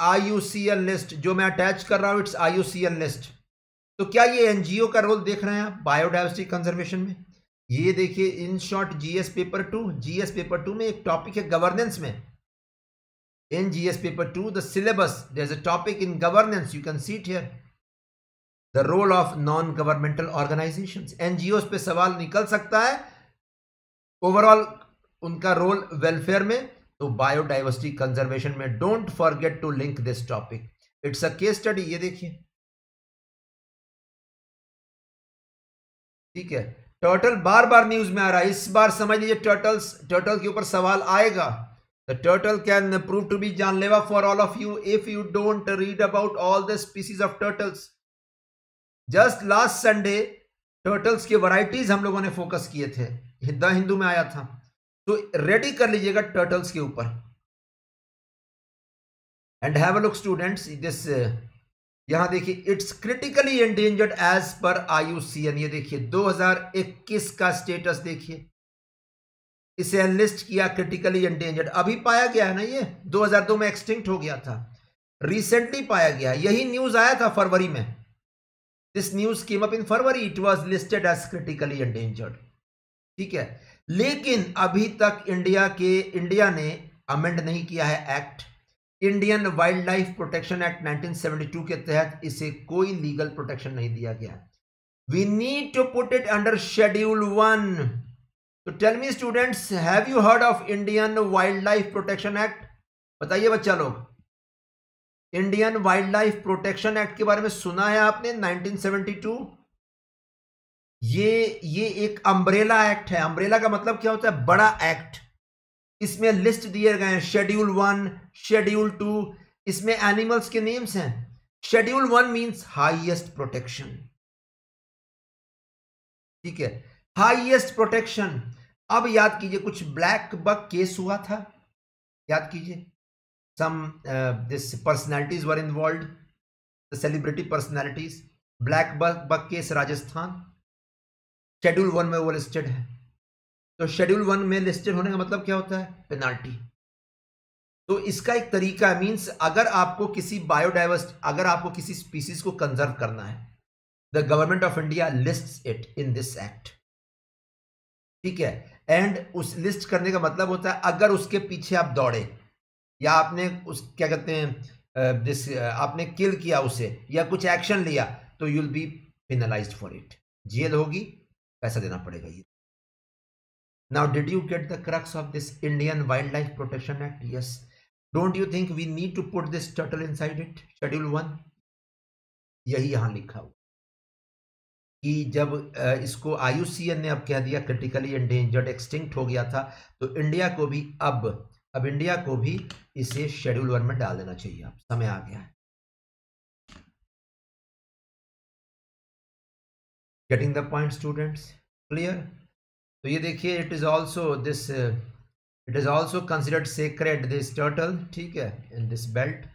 IUCN list, जो मैं अटैच कर रहा हूं, इट्स IUCN लिस्ट. तो क्या ये एनजीओ का रोल देख रहे हैं आप बायोडाइवर्सिटी कंजर्वेशन में? ये देखिए, इन शॉर्ट जीएस पेपर 2 में एक टॉपिक है गवर्नेंस में. In GS paper 2 the syllabus, there is a topic in governance, you can see it here, the role of non governmental organisations. NGO पे सवाल निकल सकता है, ओवरऑल उनका रोल वेलफेयर में, तो बायोडाइवर्सिटी कंजर्वेशन में. Don't forget to link this topic, it's a case study. ये देखिए, ठीक है, टर्टल बार बार न्यूज में आ रहा है, इस बार समझ लीजिए टर्टल के ऊपर सवाल आएगा. The turtle can prove to be जानलेवा for all of you if you don't read about all the species of turtles. Just last Sunday turtles के वैरायटीज हम लोगों ने फोकस किए थे, द हिंदू में आया था, तो रेडी कर लीजिएगा टर्टल्स के ऊपर. And have a look students, this यहां देखिए, it's critically endangered as per IUCN. ये देखिए, 2021 का स्टेटस देखिए, इसे लिस्ट किया क्रिटिकली एंडेंजर्ड. अभी पाया गया है ना, ये 2002 में एक्सटिंक्ट हो गया था, रिसेंटली पाया गया. यही न्यूज आया था फरवरी में, this news came up in February, it was listed as critically endangered. ठीक है, लेकिन अभी तक इंडिया ने अमेंड नहीं किया है act. Indian wild life protection act 1972 के तहत इसे कोई लीगल प्रोटेक्शन नहीं दिया गया. We need to put it under Schedule 1. तो tell me students, have you heard of Indian wild life protection act? बताइए बच्चा लोग, Indian wild life protection act के बारे में सुना है आपने? 1972 ये एक अम्ब्रेला एक्ट है। अम्ब्रेला का मतलब क्या होता है? बड़ा एक्ट। इसमें लिस्ट दिए गए हैं, शेड्यूल 1, शेड्यूल 2। इसमें एनिमल्स के नेम्स हैं। शेड्यूल 1 मींस हाईएस्ट प्रोटेक्शन, ठीक है, हाईएस्ट प्रोटेक्शन। अब याद कीजिए कुछ ब्लैक बक केस हुआ था, याद कीजिए, some this personalities were involved, the celebrity personalities. Black buck case Rajasthan, schedule 1 में वो लिस्टेड है। तो शेड्यूल 1 में लिस्टेड होने का मतलब क्या होता है? पेनाल्टी। तो इसका एक तरीका है, मीन्स अगर आपको किसी बायोडाइवर्सिटी, अगर आपको किसी स्पीसीज को कंजर्व करना है, the government of India lists it in this act, ठीक है। एंड उस लिस्ट करने का मतलब होता है अगर उसके पीछे आप दौड़े, या आपने उस क्या कहते हैं जिस आपने किल किया उसे, या कुछ एक्शन लिया, तो you will be penalised for it, jail होगी, पैसा देना पड़ेगा। ये now did you get the crux of this Indian wild life protection act? Yes. Don't you think we need to put this turtle inside it? Schedule 1 यही यहाँ लिखा हुआ कि जब इसको IUCN ने अब कह दिया क्रिटिकली एंडेंजर्ड, एक्सटिंक्ट हो गया था, तो इंडिया को भी अब इंडिया को भी इसे शेड्यूल 1 में डाल देना चाहिए। अब समय आ गया है। Getting the point students? Clear? तो ये देखिए, it is also considered sacred this turtle, ठीक है, इन दिस बेल्ट।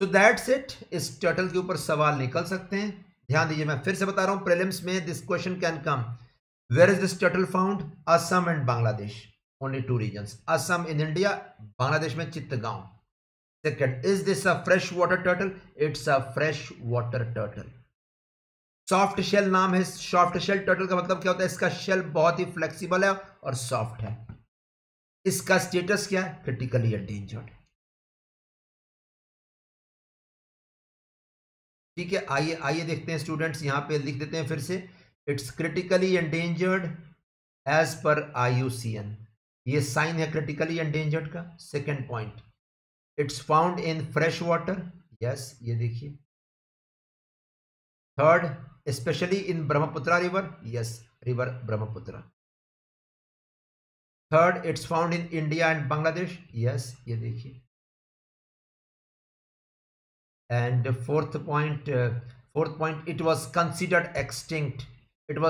तो दैट्स इट। इस टर्टल के ऊपर सवाल निकल सकते हैं। ध्यान दीजिए, मैं फिर से बता रहा हूं, प्रीलिम्स में this question can come. Where is this turtle found? Assam and Bangladesh, only 2 regions, Assam in India, Bangladesh में Chittagong. Second, is this a fresh water turtle? It's a fresh water turtle. Soft shell नाम है, सॉफ्ट शेल टर्टल का मतलब क्या होता है? इसका shell बहुत ही फ्लेक्सीबल है और सॉफ्ट है। इसका स्टेटस क्या है? क्रिटिकली एंडेंजर्ड, ठीक है। आइए देखते हैं स्टूडेंट्स, यहाँ पे लिख देते हैं फिर से, it's critically endangered as per IUCN। ये साइन है क्रिटिकली एंडेंजर्ड का। Second point, it's found in fresh water, yes, ये देखिए। Third, specially in Brahmaputra river, yes, river Brahmaputra. Third, it's found in India and Bangladesh, yes, ये देखिए। And fourth point, it was considered extinct in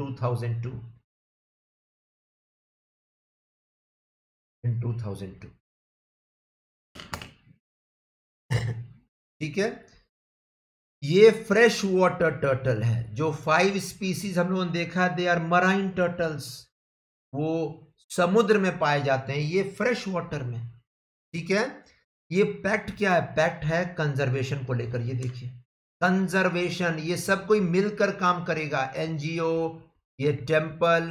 2002. ठीक है। ये fresh water turtle है। जो 5 species हम लोगों ने देखा, दे आर मराइन टर्टल्स, वो समुद्र में पाए जाते हैं, ये फ्रेश वाटर में, ठीक है। ये पैक्ट क्या है? पैक्ट है कंजर्वेशन को लेकर। ये देखिए कंजर्वेशन, ये सब कोई मिलकर काम करेगा, एनजीओ, ये टेंपल,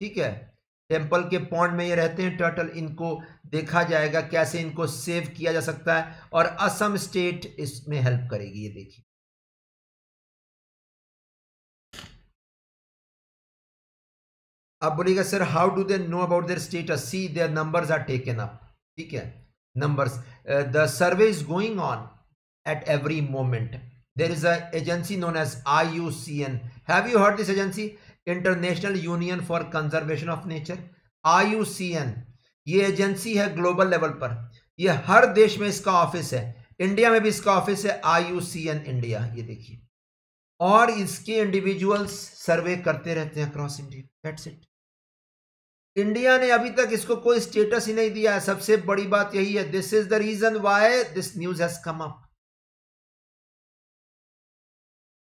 ठीक है, टेंपल के पॉन्ड में ये रहते हैं टर्टल, इनको देखा जाएगा कैसे इनको सेव किया जा सकता है, और असम स्टेट इसमें हेल्प करेगी। ये देखिए, आप बोलिएगा sir how do they know about their status? See, their numbers are taken up, ठीक है, numbers, the survey is going on at every moment. There is a agency known as IUCN. Have you heard this agency? International Union for Conservation of Nature, IUCN. ये agency है global level पर, ये हर देश में इसका office है, India में भी इसका ऑफिस है, IUCN India, ये देखिए। और इसके इंडिविजुअल्स सर्वे करते रहते हैं across India. That's it. India ने अभी तक इसको कोई स्टेटस ही नहीं दिया है, सबसे बड़ी बात यही है। This is the reason why this news has come up.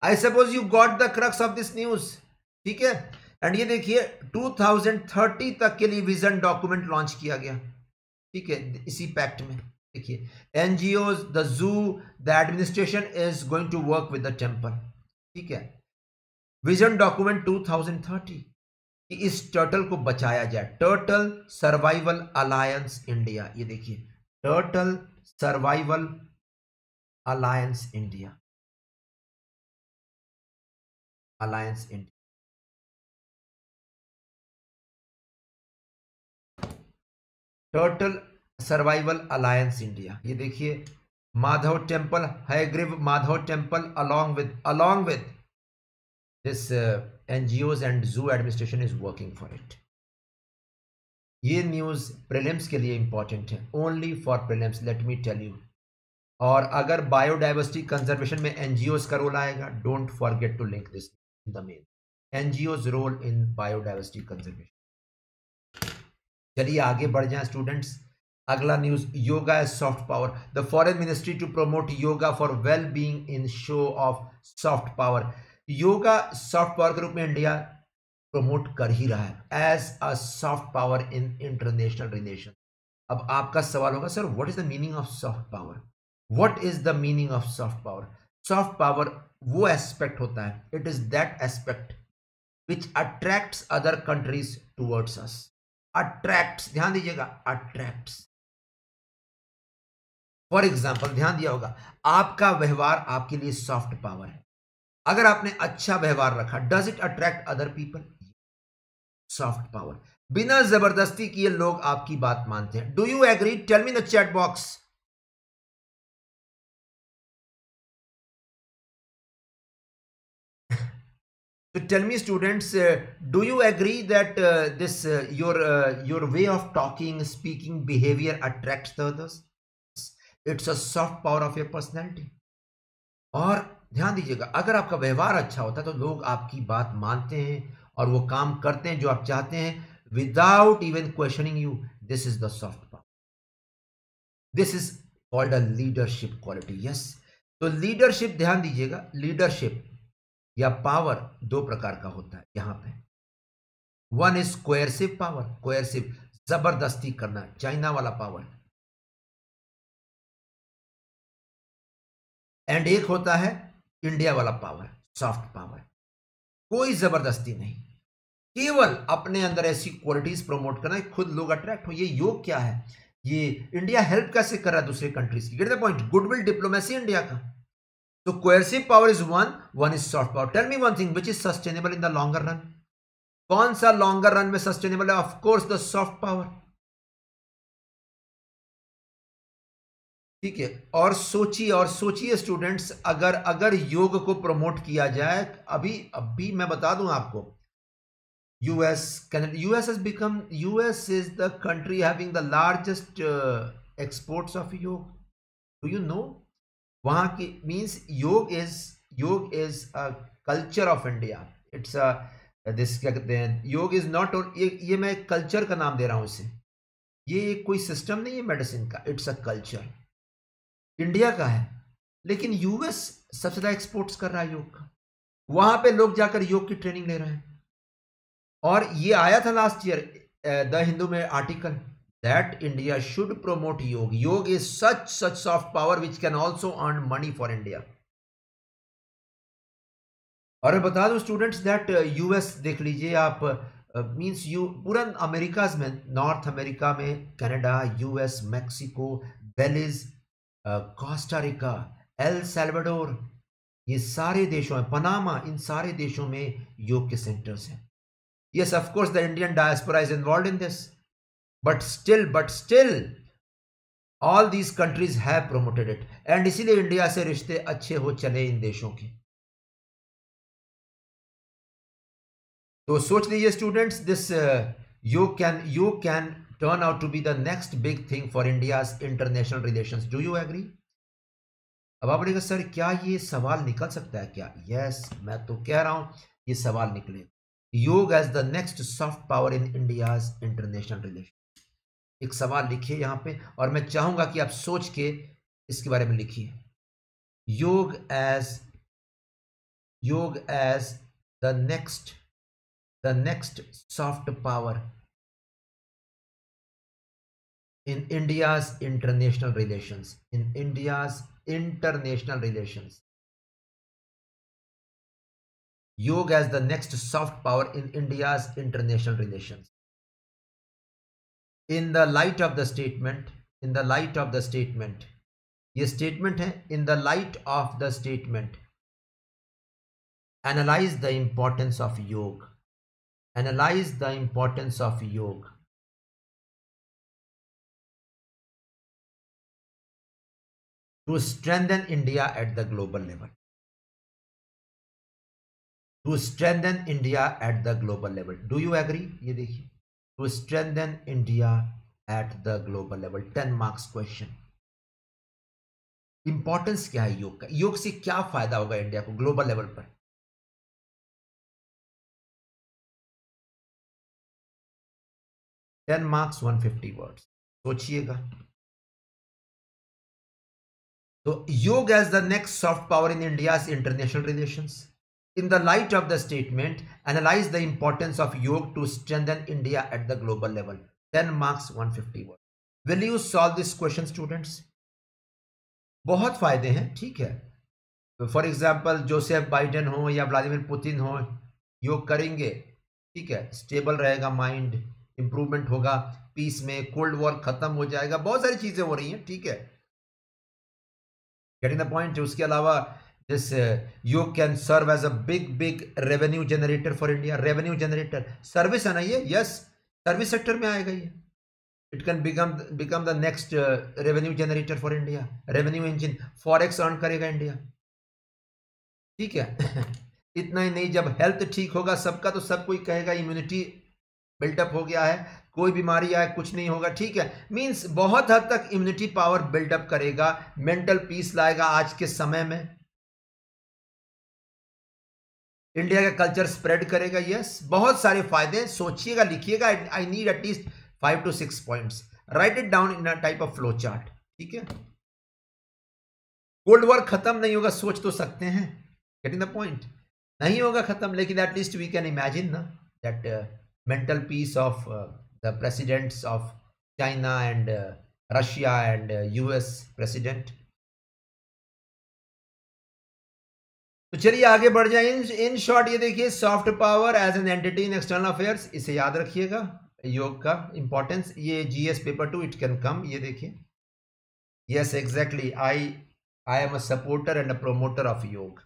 I suppose you got the crux of this news, ठीक है। एंड ये देखिए 2030 तक के लिए विजन डॉक्यूमेंट लॉन्च किया गया, ठीक है, इसी पैक्ट में। देखिए NGO, the zoo, the administration is going to work with the temple, ठीक है। विजन डॉक्यूमेंट 2030, इस टर्टल को बचाया जाए। टर्टल सर्वाइवल अलायंस इंडिया, ये देखिए, turtle survival alliance India, alliance India. Turtle survival alliance India. ये देखिए Madhav temple, Hayagriva Madhav temple along with this NGOs and zoo administration is working for it. ये न्यूज प्रीलिम्स के लिए इंपॉर्टेंट है, only for prelims, let me tell you. और अगर biodiversity conservation में NGOs का रोल आएगा, don't forget to link this in the main, NGOs role in biodiversity conservation. चलिए आगे बढ़ जाएं स्टूडेंट्स। अगला news, yoga is soft power, the foreign ministry to promote yoga for well being in show of soft power. Yoga soft power के रूप में India promote कर ही रहा है as a soft power in international relation. अब आपका सवाल होगा sir what is the meaning of soft power, what is the meaning of soft power. Soft power वो एस्पेक्ट होता है, it is that aspect which attracts other countries towards us, attracts, ध्यान दीजिएगा attracts। For example ध्यान दिया होगा, आपका व्यवहार आपके लिए सॉफ्ट पावर है, अगर आपने अच्छा व्यवहार रखा, does it attract other people, soft power. बिना जबरदस्ती किए लोग आपकी बात मानते हैं। Do you agree, tell me in the chat box. So tell me students, do you agree that this your way of talking, speaking, behavior attracts others? It's a soft power of your personality। और ध्यान दीजिएगा, अगर आपका व्यवहार अच्छा होता है तो लोग आपकी बात मानते हैं और वो काम करते हैं जो आप चाहते हैं without even questioning you। This is the soft power, this is called a leadership quality। Yes, तो leadership ध्यान दीजिएगा, leadership या पावर दो प्रकार का होता है। यहां पे one is coercive power, coercive जबरदस्ती करना, चाइना वाला पावर, एंड एक होता है इंडिया वाला पावर, सॉफ्ट पावर। कोई जबरदस्ती नहीं, केवल अपने अंदर ऐसी क्वालिटीज प्रमोट करना खुद लोग अट्रैक्ट हो। ये योग क्या है, ये इंडिया हेल्प कैसे कर रहा है दूसरे कंट्रीज की, get the point, goodwill diplomacy India का। So coercive power is one is soft power। Tell me one thing, which is sustainable in the longer run? कौन सा longer run में sustainable है? Of course the soft power। ठीक है, और सोचिए students, अगर योग को प्रमोट किया जाए, अभी मैं बता दूं आपको, US is the country having the largest exports of योग। Do you know? वहां की means yoga is a culture of India, it's this क्या कहते हैं, योग इज नॉट, ये मैं कल्चर का नाम दे रहा हूं इसे, ये कोई सिस्टम नहीं है मेडिसिन का, इट्स अ कल्चर इंडिया का है। लेकिन यूएस सबसे ज्यादा एक्सपोर्ट्स कर रहा है योग का, वहां पे लोग जाकर योग की ट्रेनिंग ले रहे हैं। और ये आया था लास्ट ईयर द हिंदू में article that India should promote yoga, yoga is such soft power which can also earn money for India। और बता दो स्टूडेंट्स दैट यूएस देख लीजिए आप, मींस यू पूरा अमेरिकाज में, नॉर्थ अमेरिका में, Canada, US, Mexico, Belize, Costa Rica, El Salvador, ये सारे देशों में, पनामा, इन सारे देशों में योग के सेंटर्स हैं। Yes of course the Indian diaspora is involve in this, but still all these countries have promoted it and इसीलिए इंडिया से रिश्ते अच्छे हो चले इन देशों के। तो सोच लीजिए students, this you can turn out to be the next big thing for India's international relations। Do you agree? अब आपने कहा सर क्या ये सवाल निकल सकता है क्या? Yes, मैं तो कह रहा हूं ये सवाल निकले, योग as the next soft power in India's international relations। एक सवाल लिखिए यहां पे, और मैं चाहूंगा कि आप सोच के इसके बारे में लिखिए, yoga as the next soft power in India's international relations, in India's international relations, yoga as the next soft power in India's international relations. In the light of the statement, ये स्टेटमेंट है, in the light of the statement analyse the importance of yoga. to strengthen India at the global level. To strengthen India at the global level. Do you agree? ये देखिए, to strengthen India at the global level. 10 marks question. Importance क्या है योग का? योग से क्या फायदा होगा इंडिया को ग्लोबल लेवल पर? Ten marks 150 words. सोचिएगा। तो yoga as the next soft power in India's international relations. In the light of the statement, analyze the importance of yoga to strengthen India at the global level. 10 marks 150 words. Will you solve this question, students? बहुत फायदे हैं, ठीक है. For example Joseph Biden हो या Vladimir Putin हो, योग करेंगे, ठीक है, स्टेबल रहेगा माइंड, इम्प्रूवमेंट होगा पीस में, कोल्ड वॉर खत्म हो जाएगा, बहुत सारी चीजें हो रही हैं, ठीक है. Getting the point. उसके अलावा this yoga can serve as a big revenue generator for India. Revenue generator service है ना ये, यस, सर्विस सेक्टर में आएगा ये. It can become the next revenue generator for India, revenue engine. Forex earn करेगा India, ठीक है. इतना ही नहीं, जब हेल्थ ठीक होगा सबका तो सब कोई कहेगा इम्यूनिटी बिल्टअप हो गया है, कोई बीमारी आए कुछ नहीं होगा, ठीक है. मीन्स बहुत हद तक इम्यूनिटी पावर बिल्टअप करेगा, मेंटल पीस लाएगा आज के समय में, इंडिया का कल्चर स्प्रेड करेगा, यस. बहुत सारे फायदे, सोचिएगा, लिखिएगा. I need at least 5 to 6 points. Write it down in a type of flow chart. ठीक है. कोल्ड वॉर खत्म नहीं होगा, सोच तो सकते हैं. Getting the point? नहीं होगा खत्म, लेकिन at least we can imagine ना that mental peace of the presidents of China and Russia and US president. तो चलिए आगे बढ़ जाए. इन शॉर्ट ये देखिए, soft power as an entity in external affairs, इसे याद रखिएगा योग का इंपॉर्टेंस. ये GS paper 2 it can come. ये देखिए, yes exactly, I am a supporter and a promoter of yoga.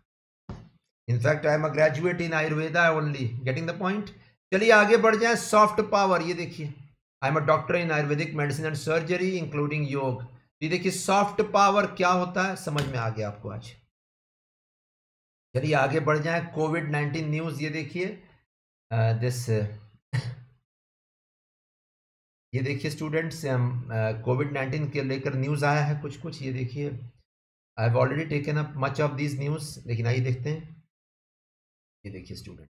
In fact I am a graduate in Ayurveda only. Getting the point. चलिए आगे बढ़ जाए. सॉफ्ट पावर ये देखिए, I am a doctor in Ayurvedic medicine and surgery including yoga. ये देखिए soft power क्या होता है, समझ में आ गया आपको आज. चलिए आगे बढ़ जाए. कोविड-19 न्यूज ये देखिए, दिस ये देखिए स्टूडेंट्स, कोविड-19 के लेकर न्यूज़ आया है कुछ. ये देखिए, I have already taken up much of this news, लेकिन आइए देखते हैं. ये देखिए स्टूडेंट,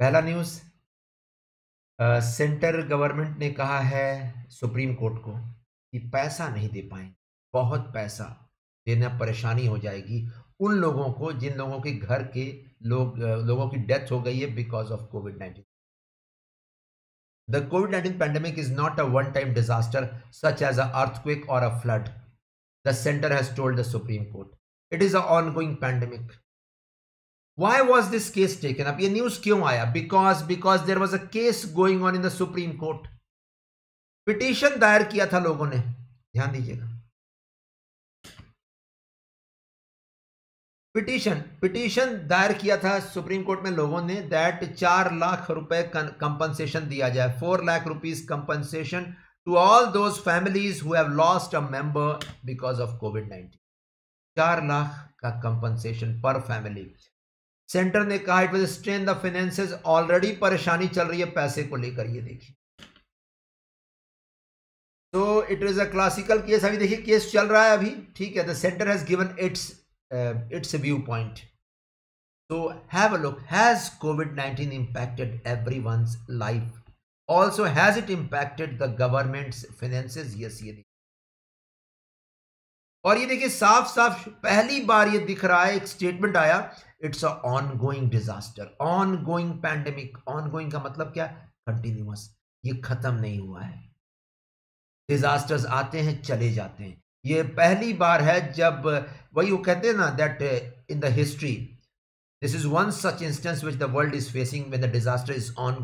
पहला न्यूज़, सेंटर गवर्नमेंट ने कहा है सुप्रीम कोर्ट को कि पैसा नहीं दे पाएंगे, बहुत पैसा देना परेशानी हो जाएगी उन लोगों को जिन लोगों के घर के लोगों की डेथ हो गई है बिकॉज ऑफ कोविड-19. The COVID-19 pandemic is not a one-time disaster such as an earthquake or a flood, the center has told the Supreme Court. It is an ongoing pandemic. Why was this case taken up? Ye news kyun aaya? Because there was a case going on in the Supreme Court. Petition दायर किया था लोगों ने, ध्यान दीजिएगा. Petition दायर किया था सुप्रीम कोर्ट में लोगों ने, दैट 4 लाख रुपए कंपनसेशन दिया जाए, 4 lakh rupees compensation to all those families who have lost a member because of कोविड-19. 4 लाख का कंपनसेशन पर फैमिली. सेंटर ने कहा it will strain the finances, already परेशानी चल रही है पैसे को लेकर. ये देखिए, तो it is a classical case. अभी देखिए केस चल रहा है अभी, ठीक है. The centre has given its viewpoint. So have a look. Has COVID-19 impacted everyone's life? Also, has it impacted the government's finances? Yes. ये और ये देखिए साफ साफ पहली बार ये दिख रहा है, एक स्टेटमेंट आया, it's a ongoing disaster. Ongoing pandemic, ongoing का मतलब क्या? कंटिन्यूअस, ये खत्म नहीं हुआ है. डिजास्टर्स आते हैं चले जाते हैं. ये पहली बार है जब, वही वो कहते हैं ना that in the history this is one such instance which the world is facing when the disaster is on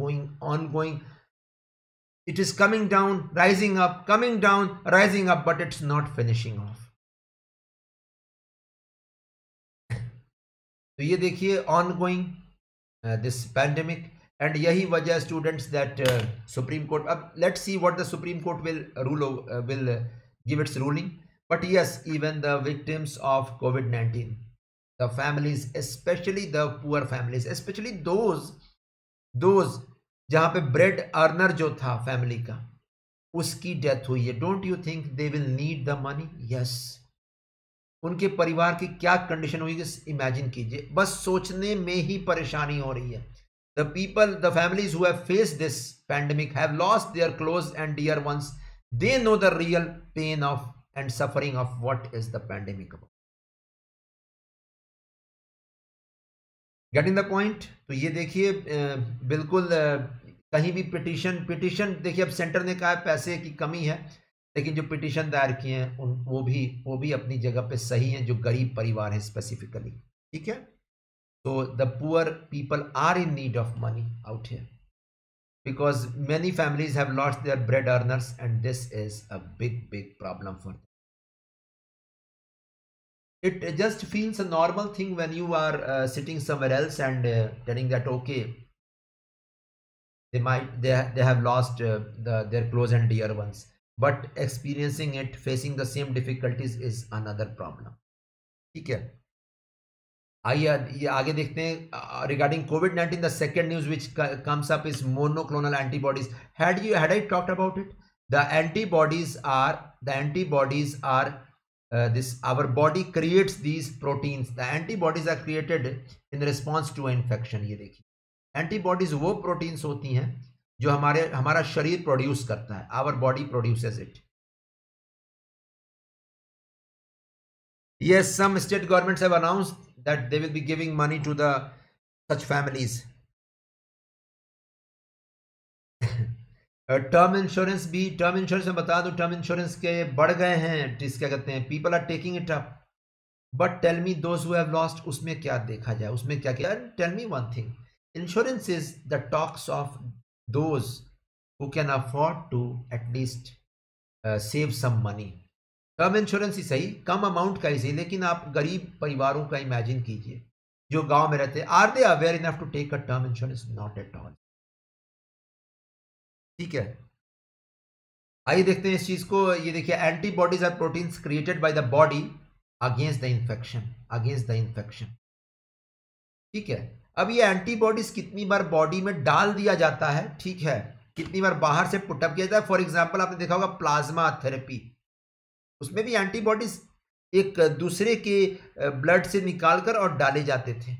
going. It is coming down, rising up, coming down, rising up, but it's not finishing off. तो ये देखिए ongoing this pandemic, and यही वजह students that supreme Court, अब let's see what the supreme Court will give its ruling. But yes, even the victims of COVID-19, the families, especially the poor families, especially those जहाँ पे bread earner जो था family का, उसकी death हुई है. Don't you think they will need the money? Yes. उनके परिवार की क्या कंडीशन हुई इमेजिन कीजिए. बस सोचने में ही परेशानी हो रही है. The people, the families who have faced this pandemic have lost their close and dear ones. They know the real pain of and suffering of what is the pandemic. Getting the point. तो ये देखिए बिल्कुल कहीं भी petition देखिए, अब centre ने कहा है पैसे की कमी है, लेकिन जो पिटिशन दायर किए हैं वो भी अपनी जगह पे सही हैं, जो गरीब परिवार है स्पेसिफिकली. ठीक है. तो the poor people are in need of money out here because many families have lost their bread earners and this is a big problem for them. It just feels a normal thing when you are sitting somewhere else and telling that okay, they have lost their close and dear ones, but experiencing it, facing the same difficulties is another problem. ठीक है. आइए आगे देखते हैं. Regarding COVID-19, the second news which comes up is monoclonal antibodies. Had I talked about it? The antibodies are this our body creates these proteins. The antibodies are created in response to infection. ये देखिए, antibodies वो proteins होती हैं जो हमारा शरीर produce करता है. Our body produces it. Yes, some state governments have announced that they will be giving money to the such families. Term insurance में बता दूं, टर्म इंश्योरेंस के बढ़ गए हैं. क्या कहते हैं, people are taking it up, but tell me those who have lost, उसमें क्या देखा जाए, उसमें क्या किया. Tell me one thing, insurance is the talks of those who can afford to at least save some money. Term insurance ही सही, कम अमाउंट का ही सही, लेकिन आप गरीब परिवारों का इमेजिन कीजिए जो गाँव में रहते. Are they aware enough to take a term insurance? Not at all. ठीक है. आइए देखते हैं इस चीज को. ये देखिए, antibodies are proteins created by the body against the infection. ठीक है. अब ये एंटीबॉडीज कितनी बार बॉडी में डाल दिया जाता है, ठीक है, कितनी बार बाहर से पुटअप किया जाता है. फॉर एग्जांपल आपने देखा होगा प्लाज्मा थेरेपी, उसमें भी एंटीबॉडीज एक दूसरे के ब्लड से निकाल कर और डाले जाते थे.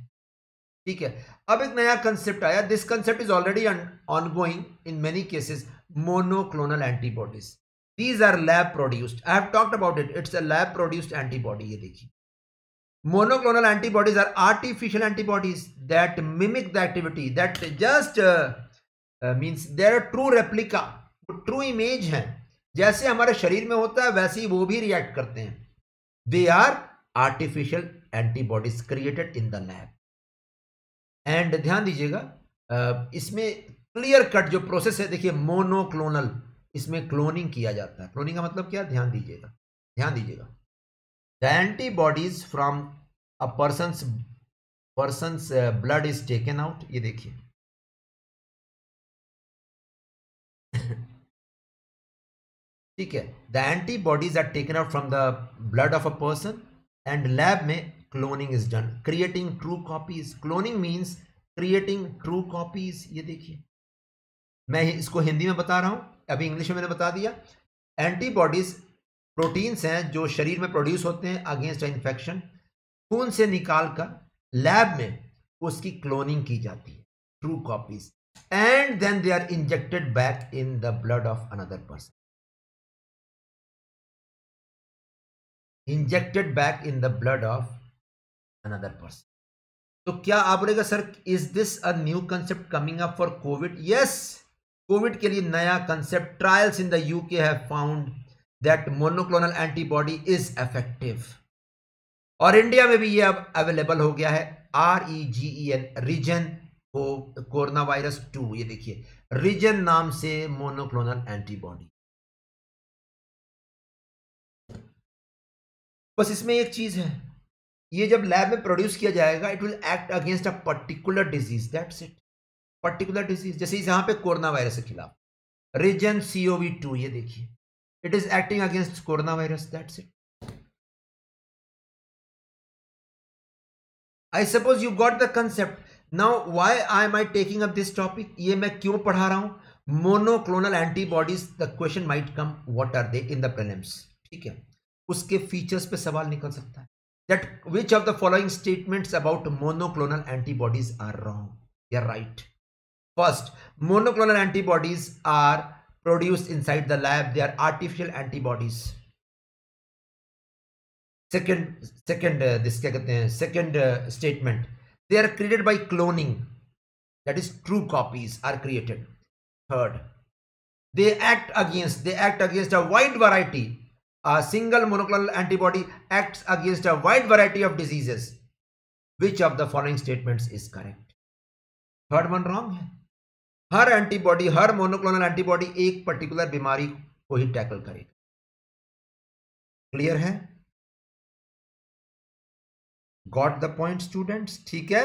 ठीक है. अब एक नया कंसेप्ट आया. This concept is already ongoing in many cases. Monoclonal antibodies, these are lab produced. I have talked about it. It's a lab produced antibody. ये देखिए, monoclonal antibodies are artificial antibodies that mimic the activity that just means they are true replica, true image है, जैसे हमारे शरीर में होता है वैसे ही वो भी रिएक्ट करते हैं. They are artificial antibodies created in the lab. And ध्यान दीजिएगा इसमें क्लियर कट जो प्रोसेस है, देखिए मोनोक्लोनल, इसमें क्लोनिंग किया जाता है. क्लोनिंग का मतलब क्या, ध्यान दीजिएगा the antibodies from a person's blood is taken out. ये देखिए ठीक है. The antibodies are taken out from the blood of a person and lab में cloning is done, creating true copies. Cloning means creating true copies. ये देखिए, मैं इसको हिंदी में बता रहा हूँ, अभी इंग्लिश में मैंने बता दिया. एंटीबॉडीज प्रोटीन्स हैं जो शरीर में प्रोड्यूस होते हैं अगेंस्ट इन्फेक्शन. खून से निकाल कर लैब में उसकी क्लोनिंग की जाती है, true copies, and then they are injected back in the blood of another person. Injected back in the blood of another person. तो क्या आप बोलेगा sir, is this a new concept coming up for COVID? Yes, COVID के लिए नया concept. Trials in the UK have found that monoclonal antibody is effective. और India में भी ये अब अवेलेबल हो गया है. REGEN, रीजन को कोरोना वायरस 2. ये देखिए, रीजन नाम से मोनोक्लोनल एंटीबॉडी. बस इसमें एक चीज है, ये जब लैब में प्रोड्यूस किया जाएगा it will act against a particular disease. That's it, particular disease. जैसे यहाँ पे कोरोना वायरस के खिलाफ रीजन COV-2. ये देखिए, it is acting against corona virus. That's it. I suppose you got the concept. Now why am I taking up this topic? ये मैं क्यों पढ़ा रहा हूं? Monoclonal antibodies, the question might come what are they in the prelims, ठीक है, उसके features पे सवाल निकल सकता है. That which of the following statements about monoclonal antibodies are wrong, you are right. First, monoclonal antibodies are produced inside the lab, they are artificial antibodies. Second statement, they are created by cloning, that is true copies are created. Third, they act against a wide variety. A single monoclonal antibody acts against a wide variety of diseases. Which of the following statements is correct? Third one wrong hai. हर antibody, हर monoclonal antibody एक particular बीमारी को ही tackle करेगा. Clear है? Got the point students? ठीक है.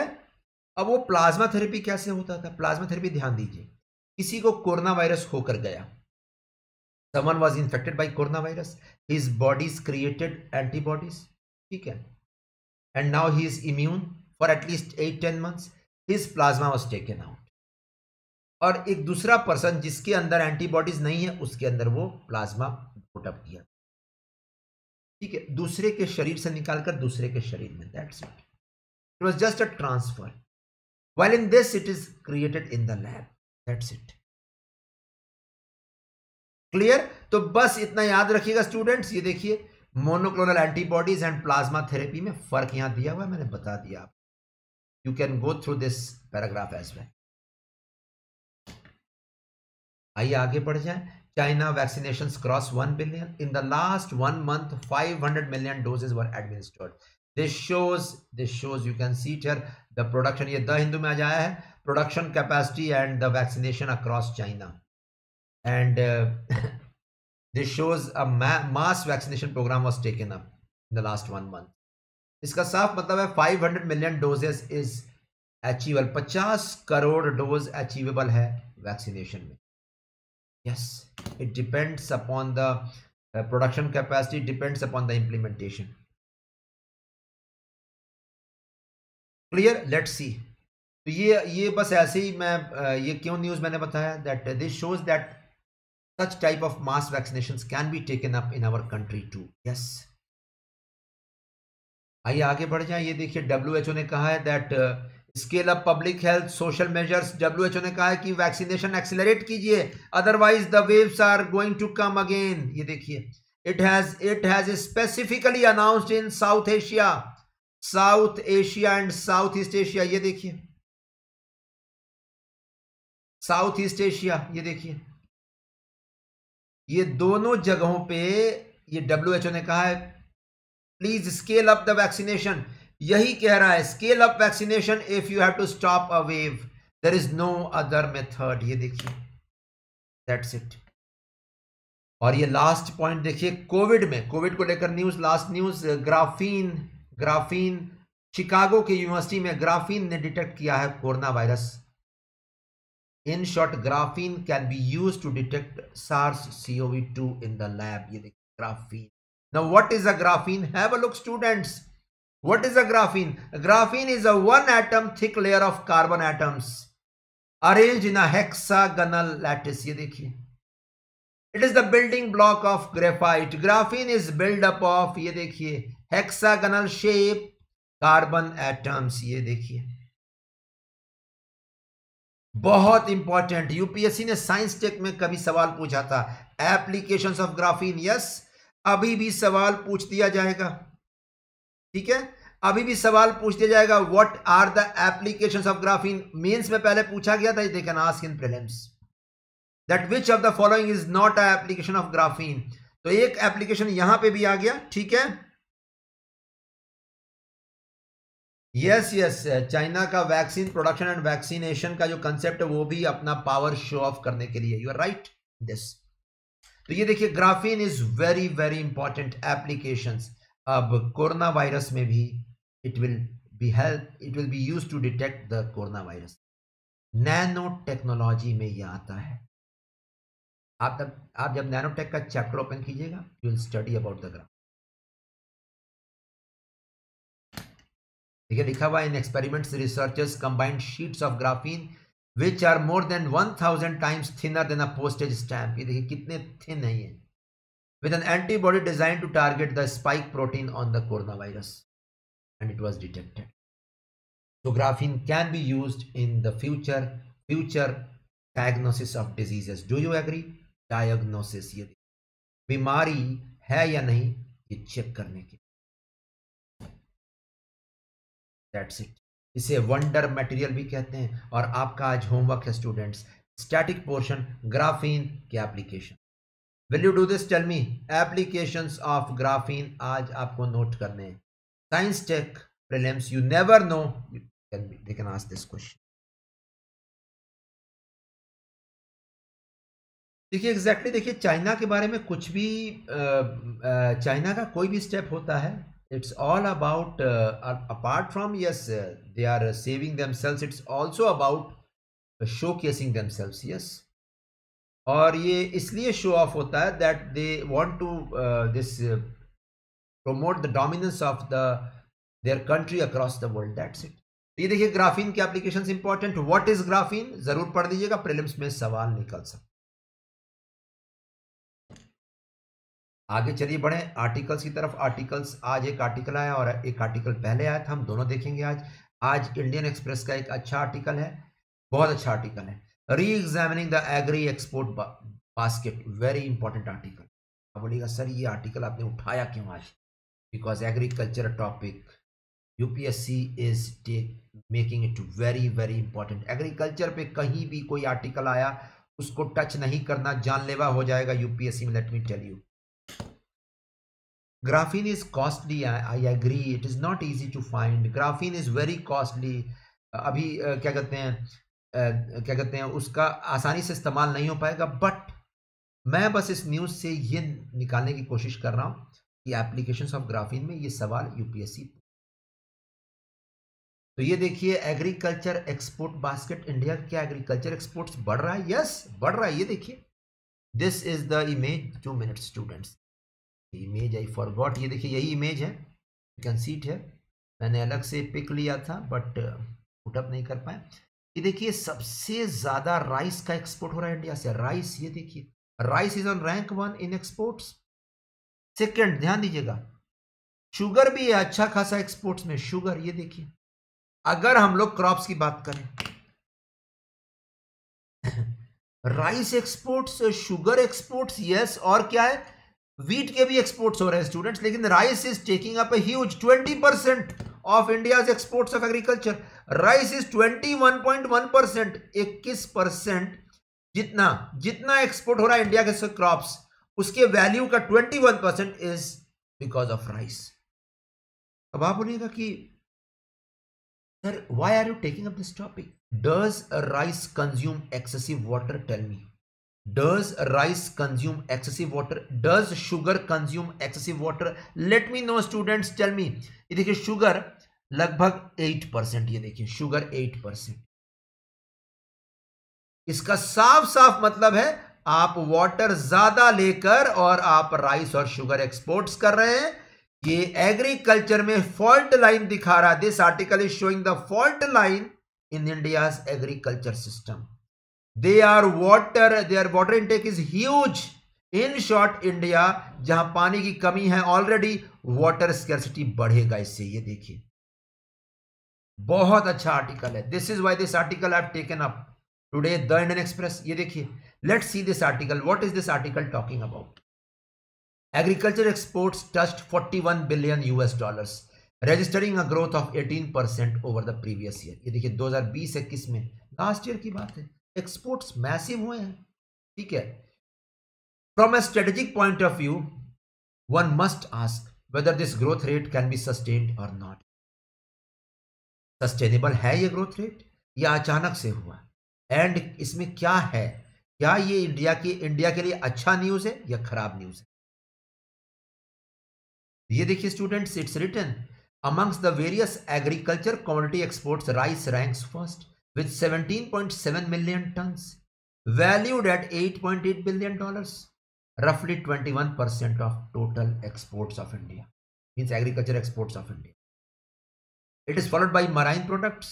अब वो प्लाज्मा थेरेपी कैसे होता था? प्लाज्मा थेरेपी ध्यान दीजिए, किसी को कोरोना वायरस होकर गया, someone was infected by corona virus, his bodies created antibodies, ठीक है, and now he is immune for at least 8-10 months, his plasma was taken out. और एक दूसरा पर्सन जिसके अंदर एंटीबॉडीज नहीं है उसके अंदर वो प्लाज्मा पुटअप किया, ठीक है, दूसरे के शरीर से निकालकर दूसरे के शरीर में. That's it, it was just a transfer, while in this it is created in the lab. That's it. Clear? तो बस इतना याद रखिएगा स्टूडेंट्स. ये देखिए, monoclonal antibodies and plasma therapy में फर्क यहां दिया हुआ है, मैंने बता दिया आपको. You can go through this paragraph as well. आइए आगे बढ़ जाएं. China vaccination cross 1 billion in the last 1 month. 500 million doses were administered. This shows you can see it here the production. ये द हिंदू में आ जाया है, production capacity and the vaccination across China, and this shows a mass vaccination programme was taken up in the last 1 month. इसका साफ मतलब है 500 million doses is achievable, 50 crore dose achievable है वैक्सीनेशन में. Yes, it depends upon the production capacity, depends upon the implementation. Clear? Let's see. तो ये बस ऐसे ही मैं ये क्यों न्यूज़ मैंने बताया, that this shows that such type of mass vaccinations can be taken up in our country too. Yes. आइए आगे बढ़ जाए. ये देखिए, WHO ने कहा है that scale up public health social measures. WHO ने कहा है कि वैक्सीनेशन एक्सेलरेट कीजिए, otherwise the waves are going to come again. ये देखिए, it has specifically announced in South Asia and South East Asia. ये देखिए, साउथ ईस्ट एशिया, ये देखिए, ये दोनों जगहों पे ये डब्ल्यूएचओ ने कहा है please scale up the vaccination. यही कह रहा है, scale up vaccination if you have to stop a wave, there is no other method. ये देखिए, दैट्स इट. और ये लास्ट पॉइंट देखिए, कोविड को लेकर news, last news. Graphene Chicago की यूनिवर्सिटी में ग्राफीन ने डिटेक्ट किया है corona virus. In short, graphene can be use to detect SARS-CoV-2 in the lab. ये देखिए, graphene. Now what is a graphene? Have a look students. What is a graphene? A graphene is a 1 atom thick layer of carbon atoms arranged in a hexagonal lattice. ये देखिए, it is the building block of graphite. Graphene is built up of, ये देखिए, hexagonal shape carbon atoms. ये देखिए, बहुत important. UPSC ने science tech में कभी सवाल पूछा था, एप्लीकेशंस ऑफ ग्राफीन. यस, अभी भी सवाल पूछ दिया जाएगा, ठीक है, अभी भी सवाल पूछ दिया जाएगा. What are the applications of graphene? Mains में पहले पूछा गया था, they can ask in prelims. That which of the following is not a application of graphene? तो एक एप्लीकेशन यहां पे भी आ गया, ठीक है. यस, चाइना का वैक्सीन प्रोडक्शन एंड वैक्सीनेशन का जो कंसेप्ट है वो भी अपना पावर शो ऑफ करने के लिए. You are right this. तो ये देखिए, graphene is very very important applications. अब कोरोना वायरस में भी it will be used to detect the corona virus. Nano technology में ये आता है. आप जब नैनोटेक का चैप्टर ओपन कीजिएगा, you will study about the graph. ठीक है, लिखा हुआ in experiments researchers combined sheets of graphene which are more than 1000 times thinner than a postage stamp. ये देखिए कितने थिन है ये। With an antibody design to target the spike protein on the corona virus and it was detected. So graphene can be used in the future diagnosis of diseases. Do you agree? Diagnosis, ये बीमारी है या नहीं ये check करने के। That's it. इसे wonder material भी कहते हैं। और आपका आज होमवर्क है स्टूडेंट्स, स्टैटिक पोर्शन ग्राफीन के application. Will you do this? Tell me applications of graphene आज आपको नोट करने हैं। Science tech prelims, you never know, they can ask this question. देखिए एग्जैक्टली, देखिए चाइना के बारे में कुछ भी, चाइना का कोई भी स्टेप होता है it's all about apart from yes they are saving themselves, it's also about showcasing themselves, yes। और ये इसलिए show off होता है that they want to promote the dominance of their country across the world, that's it। ये देखिए graphene के applications important। what is graphene जरूर पढ़ लीजिएगा, prelims में सवाल निकल सकता। आगे चलिए बढ़े आर्टिकल्स की तरफ। आर्टिकल्स, आज एक आर्टिकल आया और एक आर्टिकल पहले आया था, हम दोनों देखेंगे आज। आज इंडियन एक्सप्रेस का एक अच्छा आर्टिकल है, बहुत अच्छा आर्टिकल है, री examining the agri export basket, very important article. आप बोलिएगा सर ये आर्टिकल आपने उठाया क्यों आज? Because agriculture topic UPSC is making it very very important. Agriculture पे कहीं भी कोई आर्टिकल आया उसको टच नहीं करना, जानलेवा हो जाएगा यूपीएससी में, let me tell you. Graphene is costly, I agree, it is not easy to find, graphene is very costly। अभी क्या कहते हैं उसका आसानी से इस्तेमाल नहीं हो पाएगा, बट मैं बस इस न्यूज़ से ये निकालने की कोशिश कर रहा हूँ कि एप्लीकेशंस ऑफ ग्राफीन में ये सवाल यूपीएससी। तो ये देखिए एग्रीकल्चर एक्सपोर्ट बास्केट, इंडिया क्या एग्रीकल्चर एक्सपोर्ट्स बढ़ रहा है? यस बढ़ रहा है। ये देखिए this is the image, 2 minute students, image I forgot. ये देखिए यही इमेज है, यू कैन सी इट है, मैंने अलग से पिक लिया था बट पुट अप नहीं कर पाए। ये देखिए सबसे ज्यादा राइस का एक्सपोर्ट हो रहा है इंडिया से, राइस। ये देखिए rice is on rank 1 in exports. Second, ध्यान दीजिएगा शुगर भी है अच्छा खासा एक्सपोर्ट्स में, शुगर। ये देखिए अगर हम लोग क्रॉप्स की बात करें rice exports, sugar exports, yes. और क्या है, वीट के भी एक्सपोर्ट्स हो रहे हैं स्टूडेंट्स, लेकिन rice is taking up a huge 20% of India's exports of agriculture. Rice is 21.1%, 21% जितना एक्सपोर्ट हो रहा है इंडिया के क्रॉप्स, उसके वैल्यू का 21% इज बिकॉज ऑफ राइस। अब आप बोलिएगा कि sir why are you taking up this topic? Does rice consume excessive water? Tell me, does rice consume excessive water? does sugar consume excessive water? let me know students, tell me। ये देखिए sugar लगभग 8%, ये देखिए sugar 8%। इसका साफ साफ मतलब है आप water ज्यादा लेकर और आप rice और sugar exports कर रहे हैं। ये agriculture में fault line दिखा रहा है। this article is showing the fault line in India's agriculture system। their water intake is huge। in short India, जहां पानी की कमी है ऑलरेडी, वाटर स्कर्सिटी बढ़ेगा इससे। ये देखिए बहुत अच्छा आर्टिकल है, this is why this article I have taken up today the Indian Express. ये देखिए let's see this article, what is this article talking about. Agriculture exports touched $41 billion, registering a growth of 18% over the previous year. ये देखिए 2020-21 में, last year की बात है, exports massive हुए हैं। ठीक है, from a strategic point of view one must ask whether this growth rate can be sustained और नॉट। सस्टेनेबल है ये ग्रोथ रेट या अचानक से हुआ? एंड इसमें क्या है, क्या ये इंडिया के लिए अच्छा न्यूज है या खराब न्यूज है? ये देखिए students it's written amongst the various agriculture commodity exports rice ranks first with 17.7 million tons valued at $8.8 billion, roughly 21% of total exports of India, means agriculture exports of India। It is followed by marine products,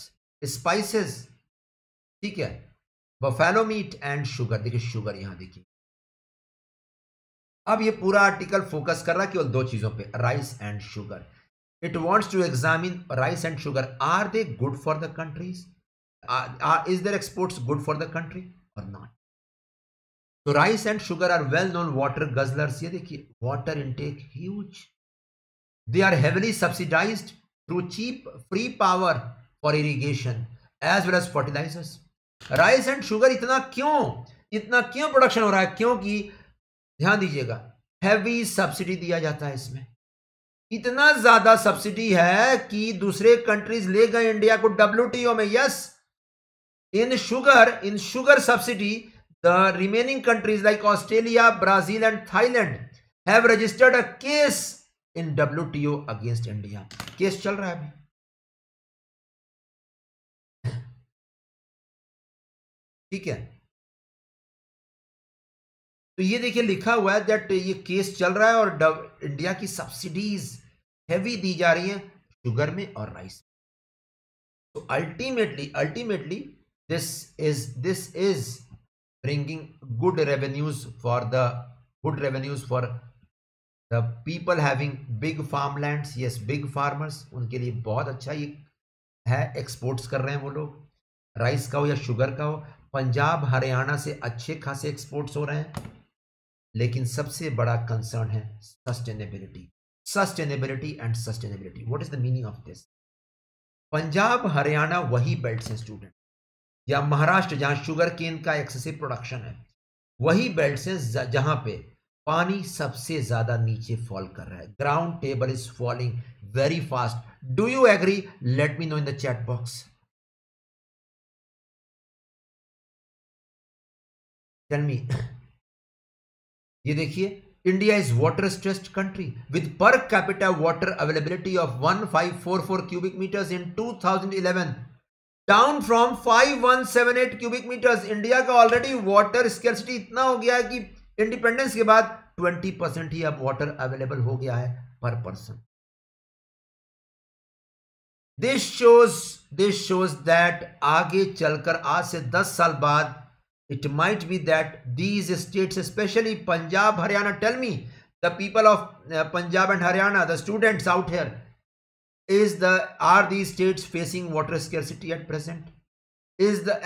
spices, ठीक है, buffalo meat and sugar. देखिए sugar यहां देखिए। अब ये पूरा article focus कर रहा है केवल दो चीजों पे, rice and sugar. It wants to examine rice and sugar, are they good for the countries, is their exports good for the country और नॉट। तो rice and sugar are well known water guzzlers. ये देखिए water intake huge, they are heavily subsidised through cheap free power for irrigation as well as fertilisers. Rice and sugar इतना क्यों production हो रहा है, क्योंकि ध्यान दीजिएगा हैवी सब्सिडी दिया जाता है इसमें। इतना ज्यादा सब्सिडी है कि दूसरे कंट्रीज ले गए इंडिया को WTO में। Yes, in sugar subsidy the remaining countries like Australia, Brazil and Thailand have registered a case in WTO against India. Case चल रहा है अभी। ठीक है, तो ये देखिए लिखा हुआ है दैट ये केस चल रहा है और इंडिया की सब्सिडीज हैवी दी जा रही है शुगर में और राइस। तो ultimately this is bringing good revenues for the people having big farmlands. Yes, big farmers, उनके लिए बहुत अच्छा ये है, एक्सपोर्ट्स कर रहे हैं वो लोग, राइस का हो या शुगर का हो। पंजाब हरियाणा से अच्छे खासे एक्सपोर्ट्स हो रहे हैं। लेकिन सबसे बड़ा कंसर्न है sustainability. What is the meaning of this? Punjab Haryana वही बेल्ट्स हैं स्टूडेंट, या महाराष्ट्र जहां शुगर केन का एक्सेसिव प्रोडक्शन है, वही बेल्ट्स हैं जहां पे पानी सबसे ज्यादा नीचे फॉल कर रहा है। Ground table is falling very fast. Do you agree? Let me know in the chat box. Tell me, ये देखिए India is water stressed country with per capita water availability of 1544 cubic metres in 2011, down from 5178 cubic metres. India का already water scarcity इतना हो गया है कि independence के बाद 20% ही अब वाटर अवेलेबल हो गया है per person. This shows that आगे चलकर आज से 10 साल बाद it might be that these states, especially Punjab, Haryana, tell me the people of Punjab and Haryana, the students out here, are these states facing water scarcity at present?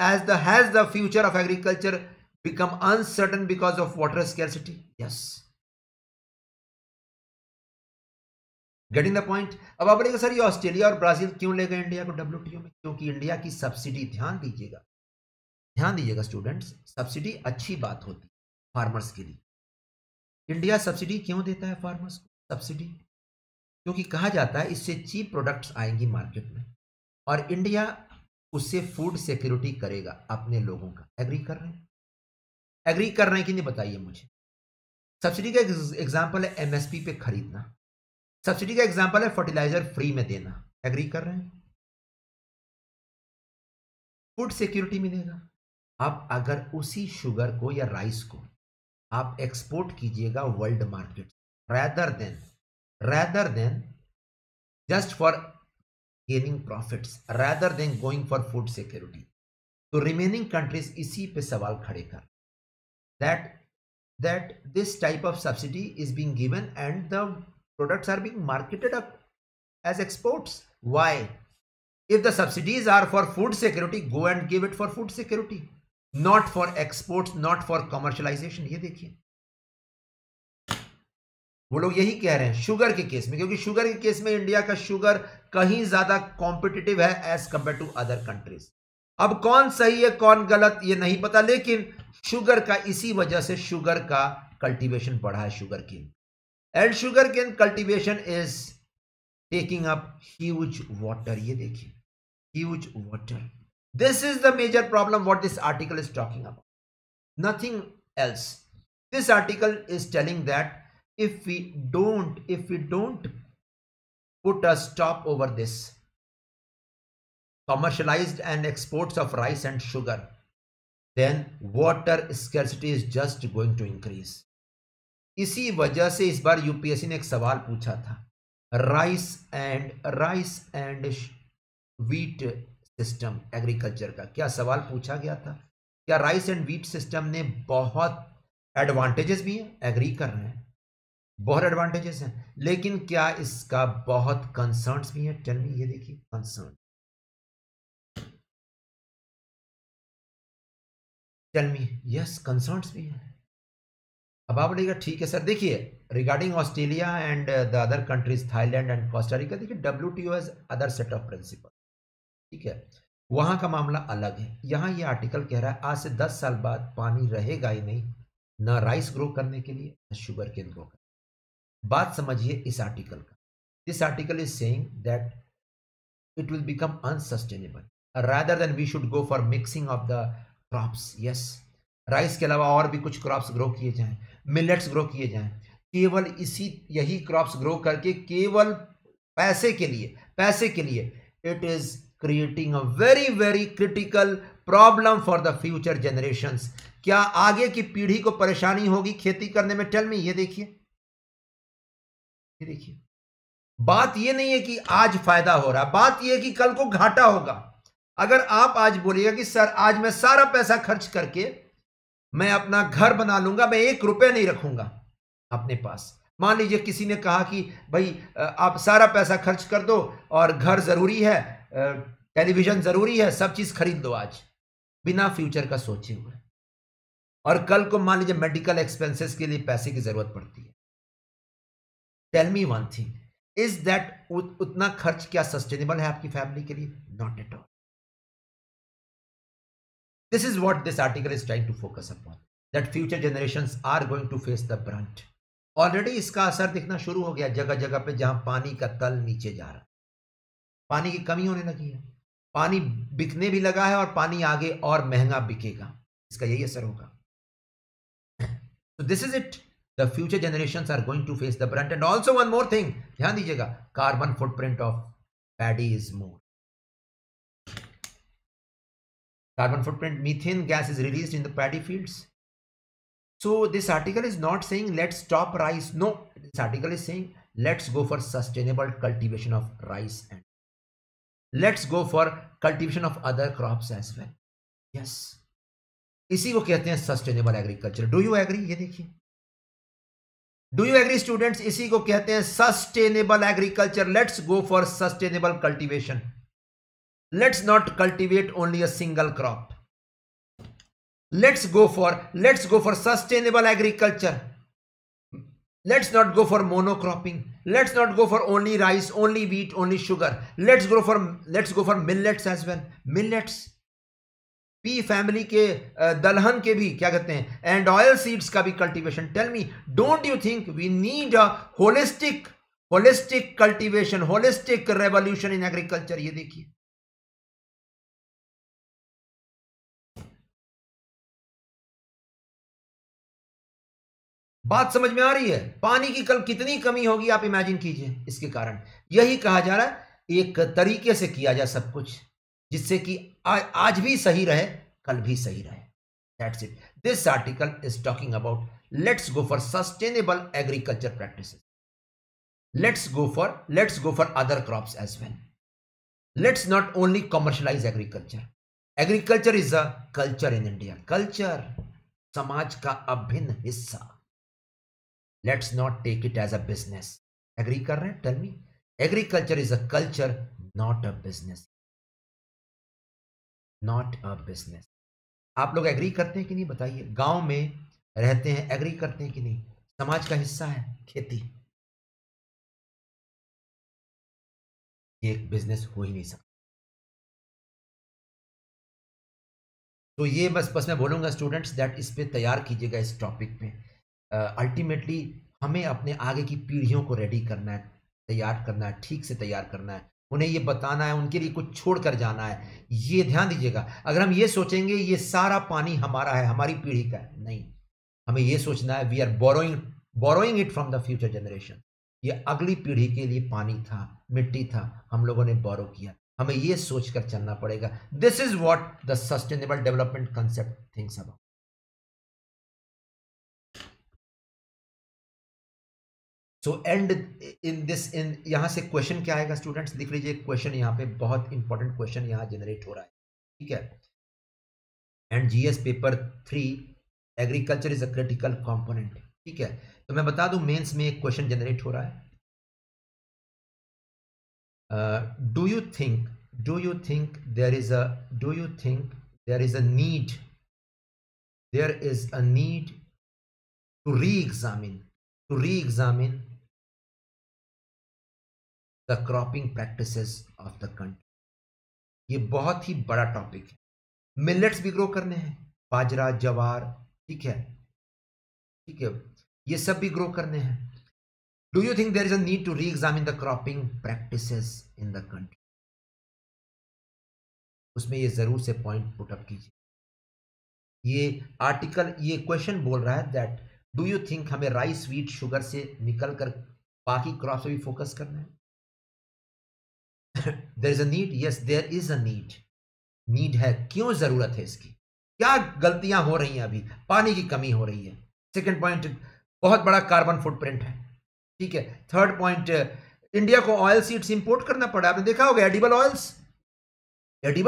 Has the future of agriculture become uncertain because of water scarcity? Yes, getting the point? ab aap bolega sir ye Australia aur Brazil kyun le gaye India ko WTO mein? kyunki India ki subsidy, ध्यान दीजिएगा students, subsidy अच्छी बात होती है farmers के लिए। India subsidy क्यों देता है फार्मर्स को? सब्सिडी क्योंकि कहा जाता है इससे चीप प्रोडक्ट्स आएंगी मार्केट में और इंडिया उससे फूड सिक्योरिटी करेगा अपने लोगों का। एग्री कर रहे हैं कि नहीं बताइए मुझे। सब्सिडी का एग्जाम्पल है MSP पे खरीदना, सब्सिडी का एग्जाम्पल है फर्टिलाइजर फ्री में देना। एग्री कर रहे हैं? फूड सिक्योरिटी मिलेगा। आप अगर उसी शुगर को या राइस को आप एक्सपोर्ट कीजिएगा world market rather than just for gaining profits, rather than going for food security. तो रिमेनिंग कंट्रीज इसी पे सवाल खड़े कर that this type of subsidy is being given and the products are being marketed up as exports. Why? if the subsidies are for food security, go and give it for food security, not for exports, not for commercialization। ये देखिए वो लोग यही कह रहे हैं sugar के case में, क्योंकि शुगर के केस में इंडिया का शुगर कहीं ज्यादा कॉम्पिटिटिव है as compare to other countries. अब कौन सही है कौन गलत ये नहीं पता, लेकिन शुगर का इसी वजह से शुगर का कल्टीवेशन बढ़ा है। Sugar cane cultivation is taking up huge water. ये देखिए huge water. This is the major problem what this article is talking about. Nothing else. This article is telling that if we don't put a stop over this commercialized and exports of rice and sugar, then water scarcity is just going to increase. इसी वजह से इस बार UPSC ने एक सवाल पूछा था, rice and wheat system agriculture का क्या सवाल पूछा गया था। क्या राइस एंड व्हीट सिस्टम ने बहुत एडवांटेजेस भी है, एग्री कर रहे हैं, बहुत एडवांटेजेस हैं, लेकिन क्या इसका बहुत कंसर्न्स भी हैं। टेल मी, ये देखिए concern, tell me yes concerns भी हैं। अब आप बोलेगा ठीक है सर, देखिए regarding Australia and the other countries Thailand and Costa Rica, देखिए WTO has other set of principle, ठीक है, वहां का मामला अलग है। यहाँ ये आर्टिकल कह रहा है आज से 10 साल बाद पानी रहेगा ही नहीं, ना राइस ग्रो करने के लिए ना शुगर केन ग्रो करने के लिए। बात समझिए इस आर्टिकल का, this article is saying that it will become unsustainable rather than we should go for mixing of the crops. Yes, rice के अलावा और भी कुछ क्रॉप्स ग्रो किए जाएं, मिलेट्स ग्रो किए जाएं, केवल इसी यही क्रॉप्स ग्रो करके केवल पैसे के लिए, पैसे के लिए, it is creating a very very critical problem for the future generations. क्या आगे की पीढ़ी को परेशानी होगी खेती करने में। टेल मी, ये देखिए, ये देखिए, बात ये नहीं है कि आज फायदा हो रहा, बात ये है कि कल को घाटा होगा। अगर आप आज बोलिएगा कि सर आज मैं सारा पैसा खर्च करके मैं अपना घर बना लूंगा, मैं एक रुपए नहीं रखूंगा अपने पास। मान लीजिए किसी ने कहा कि भाई आप सारा पैसा खर्च कर दो और घर जरूरी है, टेलीविजन जरूरी है, सब चीज खरीद दो आज, बिना फ्यूचर का सोचे हुए, और कल को मान लीजिए मेडिकल एक्सपेंसेस के लिए पैसे की जरूरत पड़ती है। Tell me one thing is that, उतना खर्च क्या सस्टेनेबल है आपकी फैमिली के लिए? Not at all. This is what this article is trying to focus upon, that future generations are going to face the brunt. Already इसका असर दिखना शुरू हो गया जगह जगह पे, जहां पानी का तल नीचे जा रहा है, पानी की कमी होने लगी है, पानी बिकने भी लगा है और पानी आगे और महंगा बिकेगा, इसका यही असर होगा। So this is it. The future generations are going to face the brunt. And also one more thing, ध्यान दीजिएगा, carbon footprint of paddy is more. Carbon footprint, methane gas is released in the paddy fields. So this article is not saying let's stop rice. No, this article is saying let's go for sustainable cultivation of rice and let's go for cultivation of other crops as well. Yes. इसी को कहते हैं sustainable agriculture. Do you agree? ये देखिए, do you agree students? इसी को कहते हैं sustainable agriculture. Let's go for sustainable cultivation, let's not cultivate only a single crop, let's go for sustainable agriculture, let's not go for monocropping, let's not go for only rice, only wheat, only sugar, let's go for millets as well. Millets, pea family के दलहन के भी क्या कहते हैं, and oil seeds का भी cultivation. Tell me, don't you think we need a holistic cultivation, holistic revolution in agriculture? ये देखिए, बात समझ में आ रही है। पानी की कल कितनी कमी होगी आप इमेजिन कीजिए इसके कारण। यही कहा जा रहा है एक तरीके से किया जाए सब कुछ, जिससे कि आज भी सही रहे, कल भी सही रहे। That's it. This article is talking about let's go for sustainable agriculture practices. Let's go for other crops as well. Let's not only commercialize agriculture. Agriculture is a culture in India. Culture समाज का अभिन्न हिस्सा। Let's not take it as a business. Agree कर रहे हैं? Tell me. Agriculture is a culture, not a business. Not a business. आप लोग agree करते हैं कि नहीं बताइए? गांव में रहते हैं, एग्री करते हैं कि नहीं? समाज का हिस्सा है खेती, एक बिजनेस हो ही नहीं सकता। तो ये बस मैं बोलूंगा स्टूडेंट्स दैट इस पे तैयार कीजिएगा, इस टॉपिक पे। अल्टीमेटली हमें अपने आगे की पीढ़ियों को रेडी करना है, तैयार करना है, ठीक से तैयार करना है, उन्हें ये बताना है, उनके लिए कुछ छोड़ कर जाना है। ये ध्यान दीजिएगा, अगर हम ये सोचेंगे ये सारा पानी हमारा है, हमारी पीढ़ी का है, नहीं, हमें ये सोचना है we are borrowing it from the future generation. ये अगली पीढ़ी के लिए पानी था, मिट्टी था, हम लोगों ने बोरो किया, हमें ये सोच कर चलना पड़ेगा। This is what the sustainable development concept thinks about. So and in this in यहाँ से क्वेश्चन क्या आएगा स्टूडेंट्स, देख लीजिए क्वेश्चन यहाँ पे बहुत इंपॉर्टेंट क्वेश्चन यहाँ जनरेट हो रहा है, ठीक है। And GS paper 3 agriculture is a critical component, ठीक है। तो मैं बता दूं मेंस में एक क्वेश्चन जनरेट हो रहा है, do you think there is a need to re-examine the cropping practices of the country। ये बहुत ही बड़ा टॉपिक है। मिलेट्स भी ग्रो करने हैं, बाजरा, जवार, ठीक है, ये सब भी ग्रो करने हैं। Do you think there is a need to re-examine the cropping practices in the country, उसमें ये जरूर से पॉइंट पुट अप कीजिए। ये क्वेश्चन बोल रहा है दैट डू यू थिंक हमें राइस, व्हीट, शुगर से निकलकर बाकी क्रॉप्स पे भी फोकस करना है। There is a need, yes there is a need. Need है, क्यों जरूरत है इसकी, क्या गलतियां हो रही हैं, अभी पानी की कमी हो रही है। सेकंड पॉइंट, बहुत बड़ा कार्बन फुटप्रिंट है, ठीक है। थर्ड पॉइंट, इंडिया को ऑयल सीड्स इंपोर्ट करना पड़ा, आपने देखा होगा एडिबल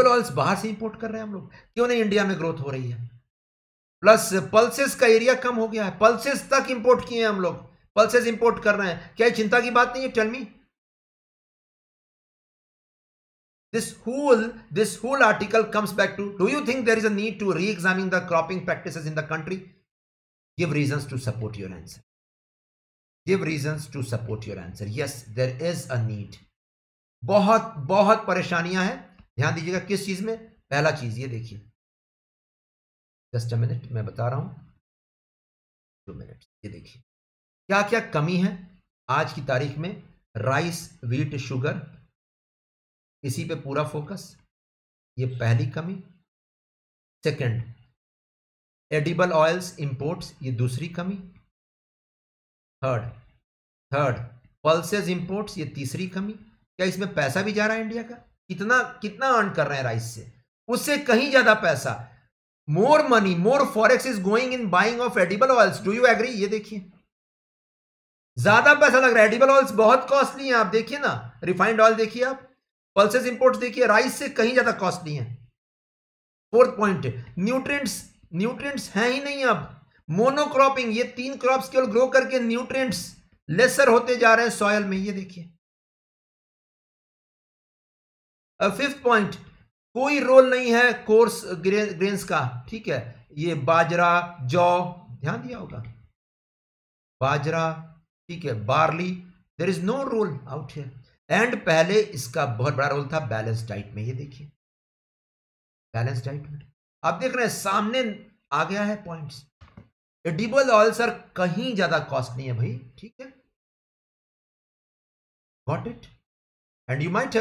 ऑयल्स बाहर से इंपोर्ट कर रहे हैं हम लोग, क्यों नहीं इंडिया में ग्रोथ हो रही है। प्लस पल्सेस का एरिया कम हो गया है, पल्सेस तक इंपोर्ट किए हैं हम लोग, पल्सेस इंपोर्ट कर रहे हैं, क्या चिंता की बात नहीं है। Tell me, this whole article comes back to do you think there is a need to re-examine the cropping practices in the country, give reasons to support your answer। yes there is a need। बहुत परेशानियां हैं, ध्यान दीजिएगा किस चीज में। पहला चीज ये देखिए, जस्ट अ मिनट मैं बता रहा हूं, 2 मिनट। ये देखिए क्या क्या कमी है आज की तारीख में, राइस, व्हीट, शुगर, इसी पे पूरा फोकस, ये पहली कमी। सेकंड, एडिबल ऑयल्स इंपोर्ट्स, ये दूसरी कमी। थर्ड, पल्सेस इंपोर्ट्स, ये तीसरी कमी। क्या इसमें पैसा भी जा रहा है इंडिया का, कितना अर्न कर रहे हैं राइस से, उससे कहीं ज्यादा पैसा। More money, more forex is going in buying of edible oils, do you agree. ये देखिए ज्यादा पैसा लग रहा है, एडिबल ऑयल्स बहुत कॉस्टली है, आप देखिए ना, रिफाइंड ऑयल देखिए, आप पल्सेस इंपोर्ट्स देखिए, राइस से कहीं ज्यादा कॉस्टली है। फोर्थ पॉइंट, न्यूट्रिएंट्स हैं ही नहीं अब, मोनोक्रॉपिंग, ये 3 क्रॉप्स केवल ग्रो करके न्यूट्रिएंट्स लेसर होते जा रहे हैं सॉयल में, ये देखिए। फिफ्थ पॉइंट, कोई रोल नहीं है कोर्स ग्रेन्स का, ठीक है, ये बाजरा, जौ, ध्यान दिया होगा, बाजरा, ठीक है, barley, there is no role out here. And पहले इसका बहुत बड़ा रोल था बैलेंस डाइट में, ये देखिए बैलेंस डाइट में, आप देख रहे हैं सामने आ गया है पॉइंट्स। एडिबल ऑयल सर कहीं ज्यादा कॉस्टली है भाई, ठीक है, got it. And you might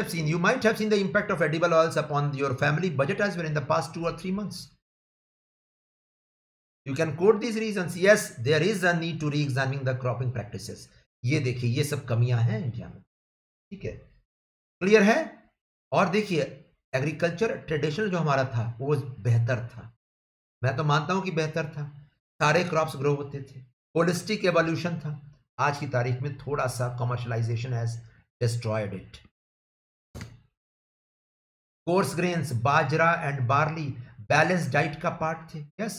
have seen the impact of edible oils upon your family budget as well in the past 2 or 3 months। You can quote these reasons, yes there is a need to रीएग्जामिन the cropping practices. ये देखिए ये सब कमियां हैं India में, ठीक है, clear है। और देखिए एग्रीकल्चर ट्रेडिशनल जो हमारा था वो बेहतर था, मैं तो मानता हूं कि बेहतर था, सारे क्रॉप्स ग्रो होते थे, होलिस्टिक एवोल्यूशन था। आज की तारीख में थोड़ा सा commercialisation has destroyed it. Coarse grains, bajra and barley balance diet का पार्ट थे, yes.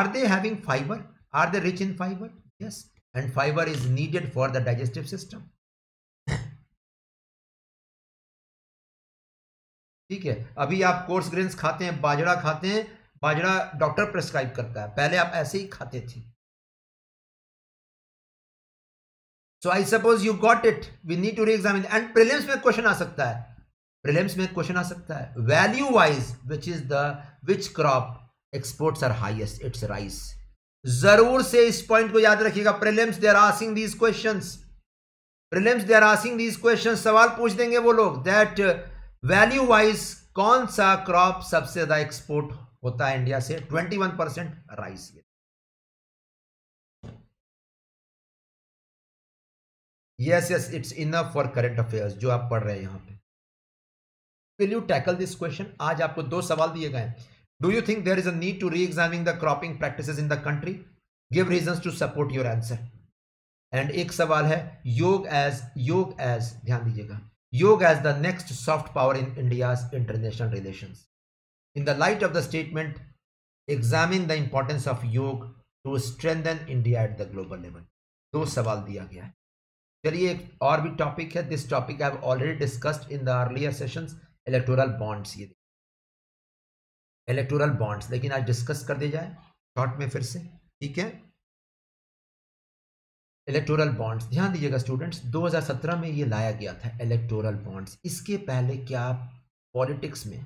Are they having fibre, are they rich in fibre, yes, and fibre is needed for the digestive system, ठीक है। अभी आप कोर्स ग्रेन्स खाते हैं, बाजरा खाते हैं, बाजरा डॉक्टर प्रेस्क्राइब करता है, पहले आप ऐसे ही खाते थे। So I suppose you got it, we need to reexamine. And prelims में क्वेश्चन आ सकता है value wise which crop exports are highest, it's rice. जरूर से इस पॉइंट को याद रखिएगा, prelims they are asking these questions, सवाल पूछ देंगे वो लोग दैट वैल्यू वाइज कौन सा क्रॉप सबसे ज्यादा एक्सपोर्ट होता है इंडिया से। 21% rice. Yes it's enough for current affairs जो आप पढ़ रहे हैं यहाँ पे। Will you tackle this question. आज आपको 2 सवाल दिए गए हैं। Do you think there is a need to रीएग्जामिन the cropping practices in the country, give reasons to support your answer. And एक सवाल है योग एज ध्यान दीजिएगा, योग as the next soft power in India's international relations. In the light of the statement examine the importance of योग to strengthen India at the global level. दो सवाल दिया गया है। चलिए एक और भी टॉपिक है, this topic I have already discussed in the earlier sessions, electoral bonds. ये इलेक्टोरल बॉन्ड्स लेकिन आज डिस्कस कर दिया जाए शॉर्ट में फिर से, ठीक है। इलेक्टोरल बॉन्ड्स ध्यान दीजिएगा स्टूडेंट्स, 2017 में ये लाया गया था इलेक्टोरल बॉन्ड्स। इसके पहले क्या पॉलिटिक्स में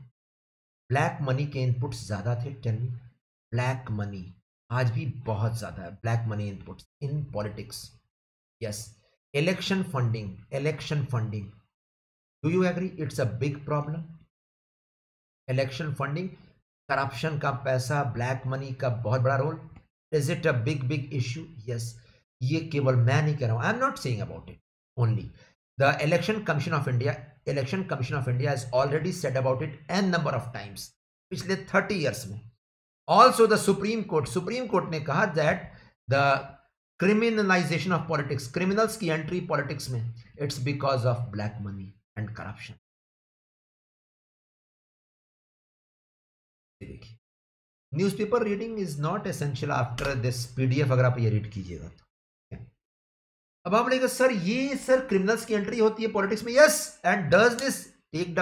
ब्लैक मनी के इनपुट्स ज़्यादा थे? Tell me. ब्लैक मनी आज भी बहुत ज़्यादा है, black money inputs in politics. Yes, election funding, election funding, do you agree it's a big problem? Election funding, corruption का पैसा, ब्लैक मनी का बहुत बड़ा role. Is it a big issue? Yes, ये केवल मैं नहीं कह रहा हूँ, I am not saying about it only. The election commission of India, election commission of India has already said about it an number of times पिछले 30 years में। Also the supreme court, supreme court ने कहा that the criminalisation of politics, criminals की entry politics में, it's because of black money and corruption. देखिए, newspaper reading is not essential after this, PDF अगर आप ये रीड कीजिएगा तो। अब आप बोलेगा सर ये क्रिमिनल्स की एंट्री होती है पॉलिटिक्स में। Yes, and does this take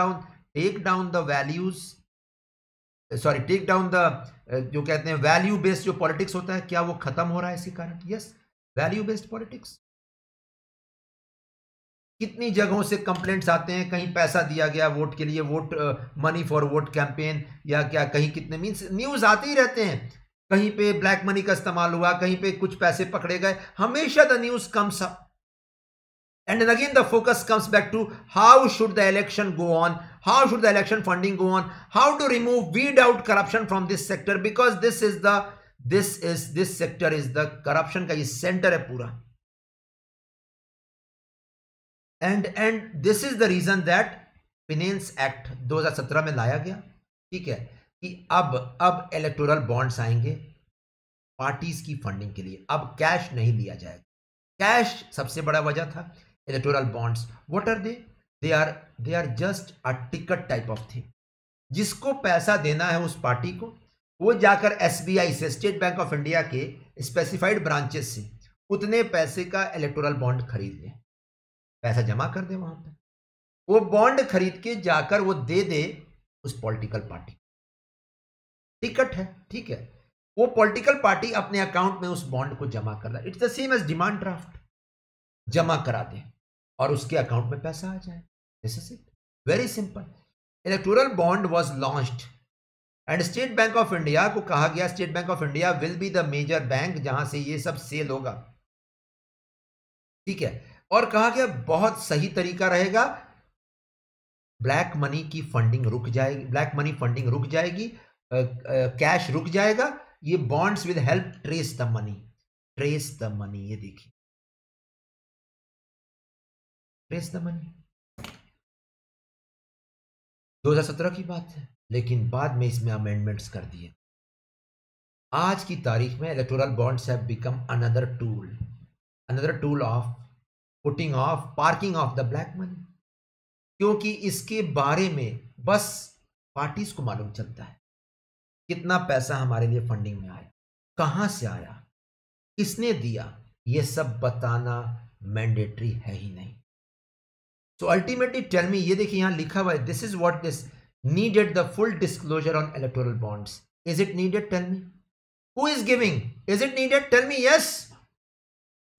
down the values, sorry take down the जो कहते हैं वैल्यू बेस्ड जो पॉलिटिक्स होता है, क्या वो खत्म हो रहा है इसी कारण? Yes, value based politics. कितनी जगहों से कंप्लेंट्स आते हैं, कहीं पैसा दिया गया वोट के लिए, vote money for vote campaign या क्या, कहीं कितने मीन्स न्यूज आते ही रहते हैं, कहीं पे ब्लैक मनी का इस्तेमाल हुआ, कहीं पे कुछ पैसे पकड़े गए, हमेशा the news comes up and again the focus comes back to how should the election go on, how should the election funding go on, how to remove weed out corruption from this sector, because this sector is the corruption का ये centre है पूरा। And this is the reason that finance act 2017 में लाया गया, ठीक है, कि अब इलेक्टोरल बॉन्ड्स आएंगे पार्टीज की फंडिंग के लिए, अब कैश नहीं लिया जाएगा। कैश सबसे बड़ा वजह था। Electoral bonds what are they? They are just a ticket type of thing. जिसको पैसा देना है उस पार्टी को, वो जाकर एसबीआई से, स्टेट बैंक ऑफ इंडिया के स्पेसिफाइड ब्रांचेस से उतने पैसे का इलेक्टोरल बॉन्ड खरीद ले, पैसा जमा कर दे वहां पर, वो बॉन्ड खरीद के जाकर वो दे दे उस पॉलिटिकल पार्टी, टिकट है, ठीक है, वो पॉलिटिकल पार्टी अपने अकाउंट में उस बॉन्ड को जमा कर रहा। It's the same as demand draft, जमा करा दे और उसके अकाउंट में पैसा आ जाए। This is it, very simple. Electoral bond was launched and State Bank of India को कहा गया State Bank of India will be the major bank जहां से ये सब सेल होगा, ठीक है, और कहा गया बहुत सही तरीका रहेगा, ब्लैक मनी की फंडिंग रुक जाएगी, ब्लैक मनी फंडिंग रुक जाएगी, कैश रुक जाएगा, ये bonds will help trace the money, trace the money. ये देखिए, ट्रेस द मनी 2017 की बात है, लेकिन बाद में इसमें अमेंडमेंट्स कर दिए। आज की तारीख में electoral bonds have become another tool of putting of, parking of the black money, क्योंकि इसके बारे में बस पार्टीज को मालूम चलता है कितना पैसा हमारे लिए फंडिंग में आया, कहाँ से आया, किसने दिया, ये सब बताना मैंडेटरी है ही नहीं। सो अल्टीमेटली टेल मी, ये देखिए यहाँ लिखा हुआ है, this is what this needed the full disclosure on electoral bonds. Is it needed? Tell me, who is giving? Is it needed? Tell me. Yes,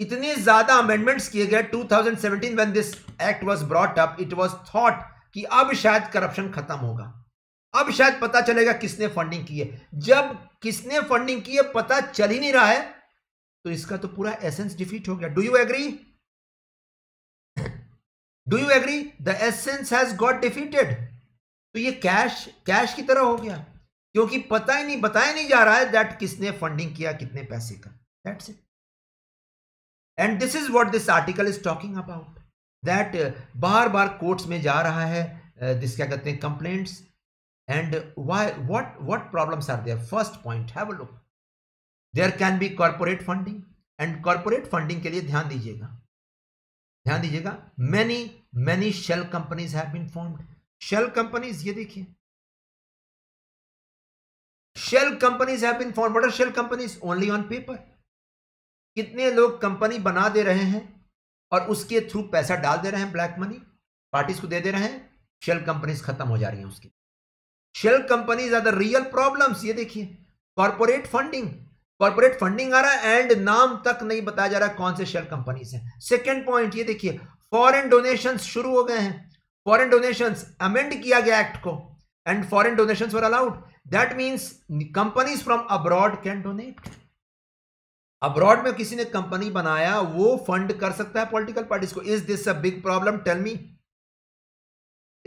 इतने ज्यादा अमेंडमेंट्स किए गए 2017 when this act was brought up, it was thought कि अब शायद corruption खत्म होगा, अब शायद पता चलेगा किसने फंडिंग की है। जब किसने फंडिंग की है पता चल ही नहीं रहा है तो इसका तो पूरा एसेंस डिफीट हो गया। Do you agree? Do you agree? The essence has got defeated. तो ये कैश की तरह हो गया, क्योंकि पता ही नहीं, बताया नहीं जा रहा है दैट किसने फंडिंग किया, कितने पैसे का। That's it. And this is what this article is talking about, that बार बार कोर्ट्स में जा रहा है दिस, क्या कहते हैं, complaints. And why? What problems are there? First point, have a look. There can be corporate funding. And corporate funding के लिए ध्यान दीजिएगा, ध्यान दीजिएगा। Many many shell companies have been formed. Shell companies, ये देखिए, shell companies have been formed. What are shell companies? Only on paper. कितने लोग कंपनी बना दे रहे हैं और उसके थ्रू पैसा डाल दे रहे हैं, ब्लैक मनी पार्टीज को दे रहे हैं, शेल कंपनीज खत्म हो जा रही हैं उसकी। Shell companies are the real problems. ये देखिए, कॉर्पोरेट फंडिंग, कॉर्पोरेट फंडिंग आ रहा है एंड नाम तक नहीं बताया जा रहा कौन से शेल कंपनीज हैं। सेकंड पॉइंट, ये देखिए, फॉरेन डोनेशंस शुरू हो गए हैं। फॉरेन डोनेशंस अमेंड किया गया एक्ट को and foreign donations were allowed. That means companies from abroad can donate. Abroad में किसी ने कंपनी बनाया, वो फंड कर सकता है पॉलिटिकल पार्टीज को। Is this a big problem? Tell me,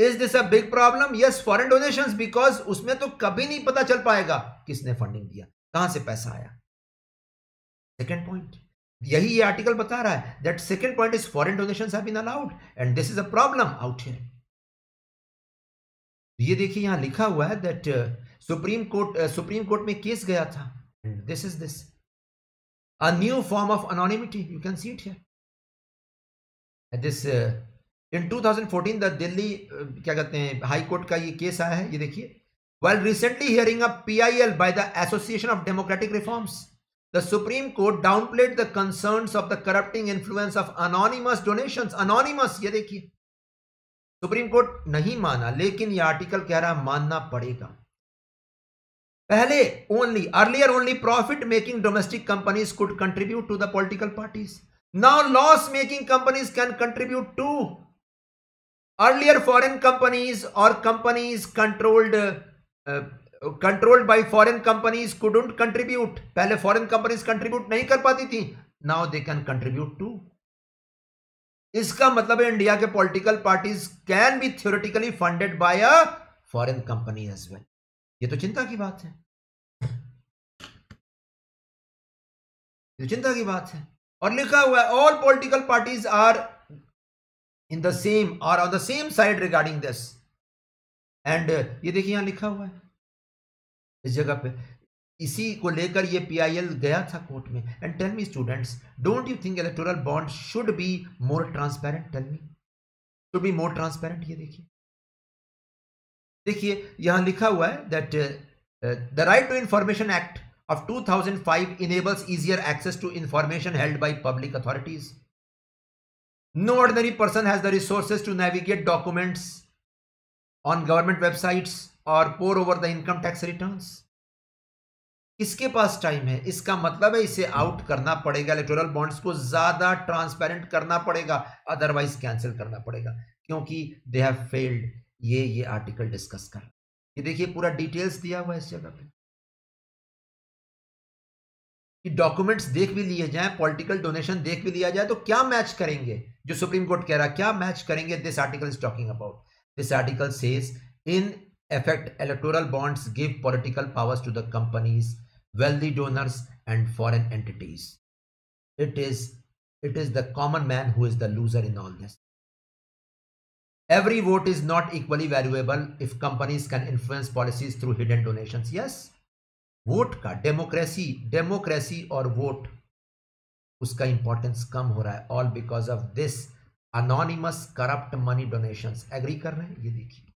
is this a big problem? Yes, foreign donations, because उसमें तो कभी नहीं पता चल पाएगा किसने फंडिंग दिया, कहां से पैसा आया। सेकेंड पॉइंट, यही ये आर्टिकल बता रहा है। That second point is foreign donations have been allowed and this is a problem out here. ये देखिए, यहां लिखा हुआ है दैट सुप्रीम कोर्ट में केस गया था and this is this a new form of anonymity, you can see it here at this in 2014 the Delhi क्या कहते हैं हाई कोर्ट का ये केस आया है। ये देखिए, while recently hearing a PIL by the Association of Democratic Reforms, the Supreme Court downplayed the concerns of the corrupting influence of anonymous donations. anonymous, ये देखिए, सुप्रीम कोर्ट नहीं माना, लेकिन ये आर्टिकल कह रहा है मानना पड़ेगा। पहले only, earlier only profit making domestic companies could contribute to the political parties, now loss making companies can contribute too. Earlier foreign companies और companies controlled by foreign companies couldn't contribute. पहले foreign companies contribute नहीं कर पाती थी, now they can contribute too. इसका मतलब है India के political parties can be theoretically funded by a foreign company as well. ये तो चिंता की बात है, ये चिंता की बात है। और लिखा हुआ है all political parties are in the same और on the same side regarding this and ये देखिए यहां लिखा हुआ है इस जगह पे। इसी को लेकर ये PIL गया था कोर्ट में। And tell me students, don't you think electoral bond should be more transparent? Tell me, should be more transparent. ये देखिए, देखिए यहां लिखा हुआ है that the right to information act of 2005 enables easier access to information held by public authorities. No ordinary person has the resources to navigate documents on government websites और pore over the income tax returns. इसके पास time है, इसका मतलब है इसे out करना पड़ेगा, इलेक्टोरल बॉन्ड्स को ज्यादा ट्रांसपेरेंट करना पड़ेगा, अदरवाइज कैंसिल करना पड़ेगा, क्योंकि दे हैव फेल्ड। ये आर्टिकल डिस्कस कर, ये देखिए पूरा डिटेल्स दिया हुआ है इस जगह पे कि डॉक्यूमेंट्स देख भी लिए जाए, पॉलिटिकल डोनेशन देख भी लिया जाए तो क्या मैच करेंगे, जो सुप्रीम कोर्ट कह रहा क्या मैच करेंगे। This article is talking about, this article says in effect electoral bonds give political powers to the companies, wealthy donors and foreign entities. It is the common man who is the loser in all this. Every vote is not equally valuable if companies can influence policies through hidden donations. Yes, vote का democracy और vote उसका importance कम हो रहा है, all because of this anonymous corrupt money donations. Agree कर रहे हैं? ये देखिए,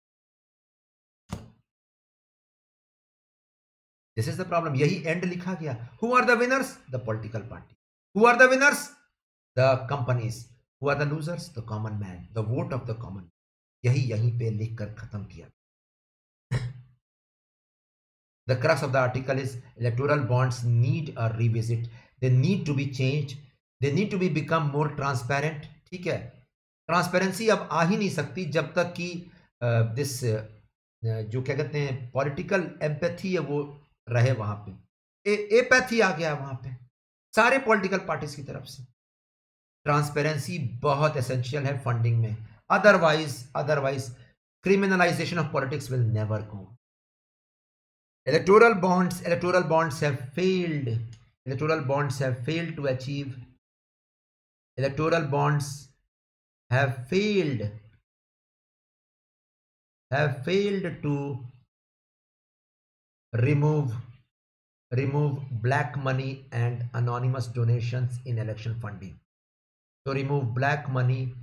this is the problem. यही end लिखा गया। Who are the winners? The political party. Who are the winners? The companies. Who are the losers? The common man. The vote of the common. यहीं पे लिखकर खत्म किया। The crux of the article is electoral bonds need a revisit. They need to be changed. They need to be become more transparent. ठीक है, transparency अब आ ही नहीं सकती जब तक कि जो क्या कहते हैं पॉलिटिकल एम्पैथी है वो रहे। वहां पे एपैथी आ गया वहां पे सारे पॉलिटिकल पार्टीज की तरफ से। ट्रांसपेरेंसी बहुत एसेंशियल है फंडिंग में, otherwise criminalisation of politics will never go. Electoral bonds have failed, electoral bonds have failed to achieve, electoral bonds have failed to remove remove black money and anonymous donations in election funding. तो remove black money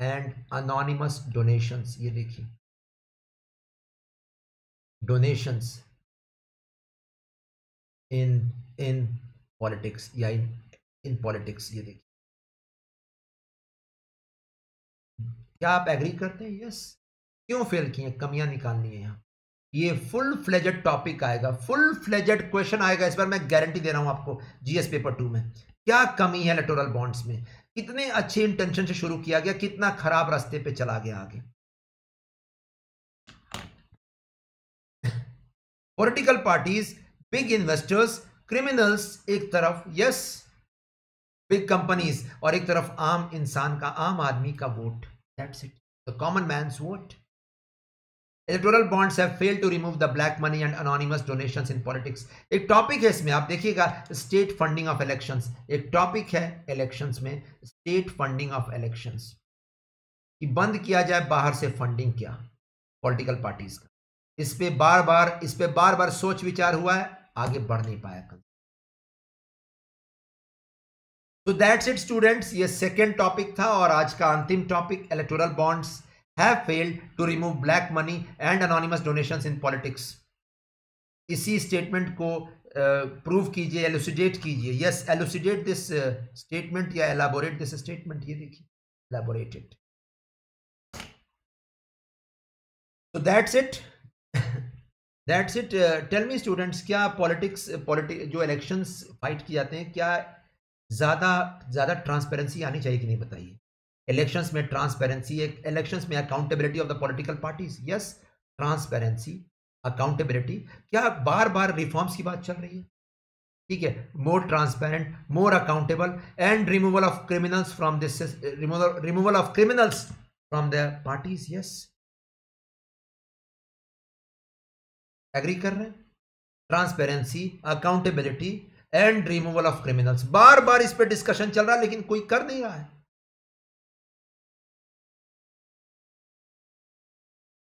and anonymous donations, ये देखिए donations in politics या in politics, ये देखिए. क्या आप agree करते हैं? यस. क्यों फेल किए? कमियां निकालनी है यहाँ. ये फुल फ्लेजेड टॉपिक आएगा, फुल फ्लेजेड क्वेश्चन आएगा इस बार, मैं गारंटी दे रहा हूं आपको. जीएस पेपर 2 में क्या कमी है इलेक्टोरल बॉन्ड्स में? कितने अच्छे इंटेंशन से शुरू किया गया, कितना खराब रास्ते पे चला गया आगे. Political parties, big investors, criminals एक तरफ, यस, बिग कंपनीज, और एक तरफ आम इंसान का, आम आदमी का vote. That's it, the common man's vote. Electoral bonds have failed to remove the black money and anonymous donations in politics. एक टॉपिक है इसमें, आप देखिएगा, स्टेट फंडिंग ऑफ इलेक्शंस. एक टॉपिक है इलेक्शंस में, स्टेट फंडिंग ऑफ इलेक्शंस, कि बंद किया जाए बाहर से फंडिंग क्या पॉलिटिकल पार्टीज का. इस पे बार बार सोच विचार हुआ है, आगे बढ़ नहीं पाया. तो दैट्स इट स्टूडेंट्स, ये सेकेंड टॉपिक था और आज का अंतिम topic, electoral bonds have failed to remove black money and anonymous donations in politics. इसी स्टेटमेंट को प्रूव कीजिए, एलुसिडेट कीजिए. यस, एलुसिडेट दिस स्टेटमेंट या एलाबोरेट दिस स्टेटमेंट. ये देखिए, एलाबोरेटेड. तो that's it, that's it. Tell me students, क्या politics जो इलेक्शंस फाइट किए जाते हैं, क्या ज़्यादा ट्रांसपेरेंसी आनी चाहिए कि नहीं? बताइए. इलेक्शंस में ट्रांसपेरेंसी है, इलेक्शंस में accountability of the political parties. Yes, transparency, accountability. क्या बार बार रिफॉर्म्स की बात चल रही है? ठीक है, more transparent, more accountable, and removal of criminals from this, removal of criminals from the parties. Yes, agree कर रहे हैं? Transparency, accountability and removal of criminals, बार बार इस पर डिस्कशन चल रहा है, लेकिन कोई कर नहीं रहा है.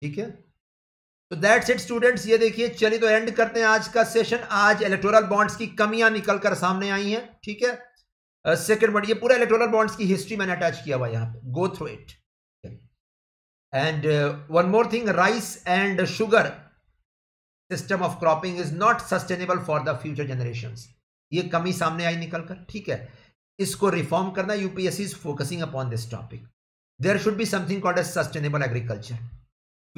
ठीक है, तो दैट्स इट स्टूडेंट्स. ये देखिए, चलिए तो एंड करते हैं आज का सेशन. आज इलेक्टोरल बॉन्ड्स की कमियां निकलकर सामने आई हैं. ठीक है, सेकंड वर्ड, ये पूरा इलेक्टोरल बॉन्ड्स की हिस्ट्री मैंने अटैच किया हुआ यहाँ पे. Go through it. And one more thing, rice and sugar system of cropping is not sustainable for the future generations. ये कमी सामने आई निकलकर. ठीक है, इसको रिफॉर्म करना. UPSC is focusing upon this topic. There should be something called as sustainable agriculture.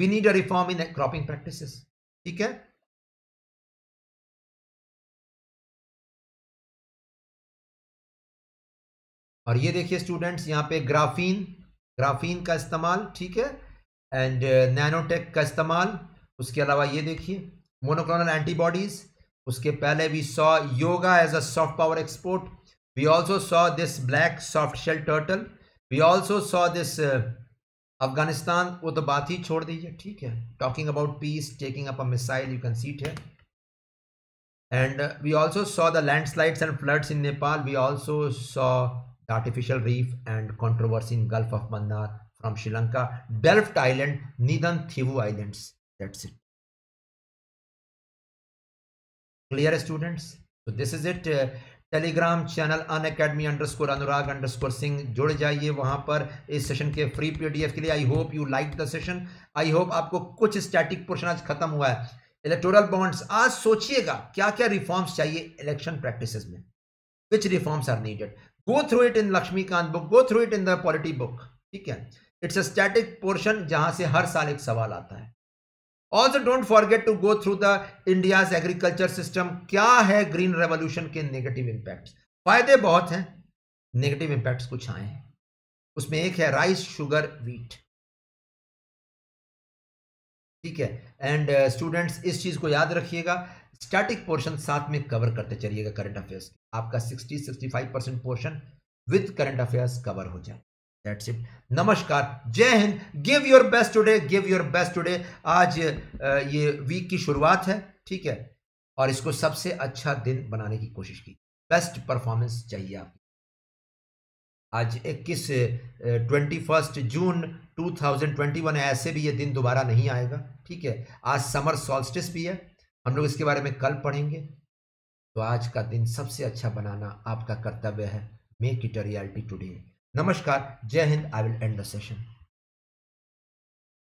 We need a reform in cropping practices. ठीक है, और ये देखिए स्टूडेंट्स, यहाँ पे ग्राफीन का इस्तेमाल, ठीक है, एंड नैनोटेक का इस्तेमाल. उसके अलावा ये देखिए मोनोक्लोनल एंटीबॉडीज. उसके पहले भी saw yoga as a soft power export. We also saw this black soft shell turtle. We also saw this Afghanistan. वो तो बात ही छोड़ दीजिए. ठीक है, talking about peace, taking up a missile, you can see it here. And we also saw the landslides and floods in Nepal. We also saw the artificial reef and controversy in gulf of Mannar from Sri Lanka, Delft island, Neduntheevu islands. That's it. Clear students? तो this is it. Telegram channel unacademy_anurag_singh जुड़ जाइए वहाँ पर इस session के free PDF के लिए. I hope you like the session. I hope आपको कुछ स्टैटिक पोर्शन आज खत्म हुआ है. इलेक्टोरल बॉन्ड्स, आज सोचिएगा क्या क्या रिफॉर्म्स चाहिए इलेक्शन प्रैक्टिसेस में. Which reforms are needed. Go through it in Laxmikanth book, go through it in the polity book. ठीक है, इट्स अ स्टैटिक पोर्शन जहाँ से हर साल एक सवाल आता है. Also don't forget to go through the India's agriculture system. क्या है ग्रीन रेवोल्यूशन के नेगेटिव इम्पैक्ट्स? फायदे बहुत हैं, नेगेटिव इम्पैक्ट्स कुछ आए हैं. उसमें एक है राइस, शुगर, व्हीट. ठीक है, एंड स्टूडेंट्स इस चीज को याद रखिएगा, स्टैटिक पोर्शन साथ में कवर करते चलिएगा. करंट अफेयर्स आपका 60-65% portion with current affairs cover हो जाए. That's it. नमस्कार, जय हिंद. Give your best today, give your best today. आज ये वीक की शुरुआत है. ठीक है, और इसको सबसे अच्छा दिन बनाने की कोशिश की. बेस्ट परफॉर्मेंस चाहिए आपकी. आज 21 जून 2021 है, ऐसे भी ये दिन दोबारा नहीं आएगा. ठीक है, आज समर सॉल्स्टिस भी है, हम लोग इसके बारे में कल पढ़ेंगे. तो आज का दिन सबसे अच्छा बनाना आपका कर्तव्य है। Make it a reality today. नमस्कार, जय हिंद। I will end the session.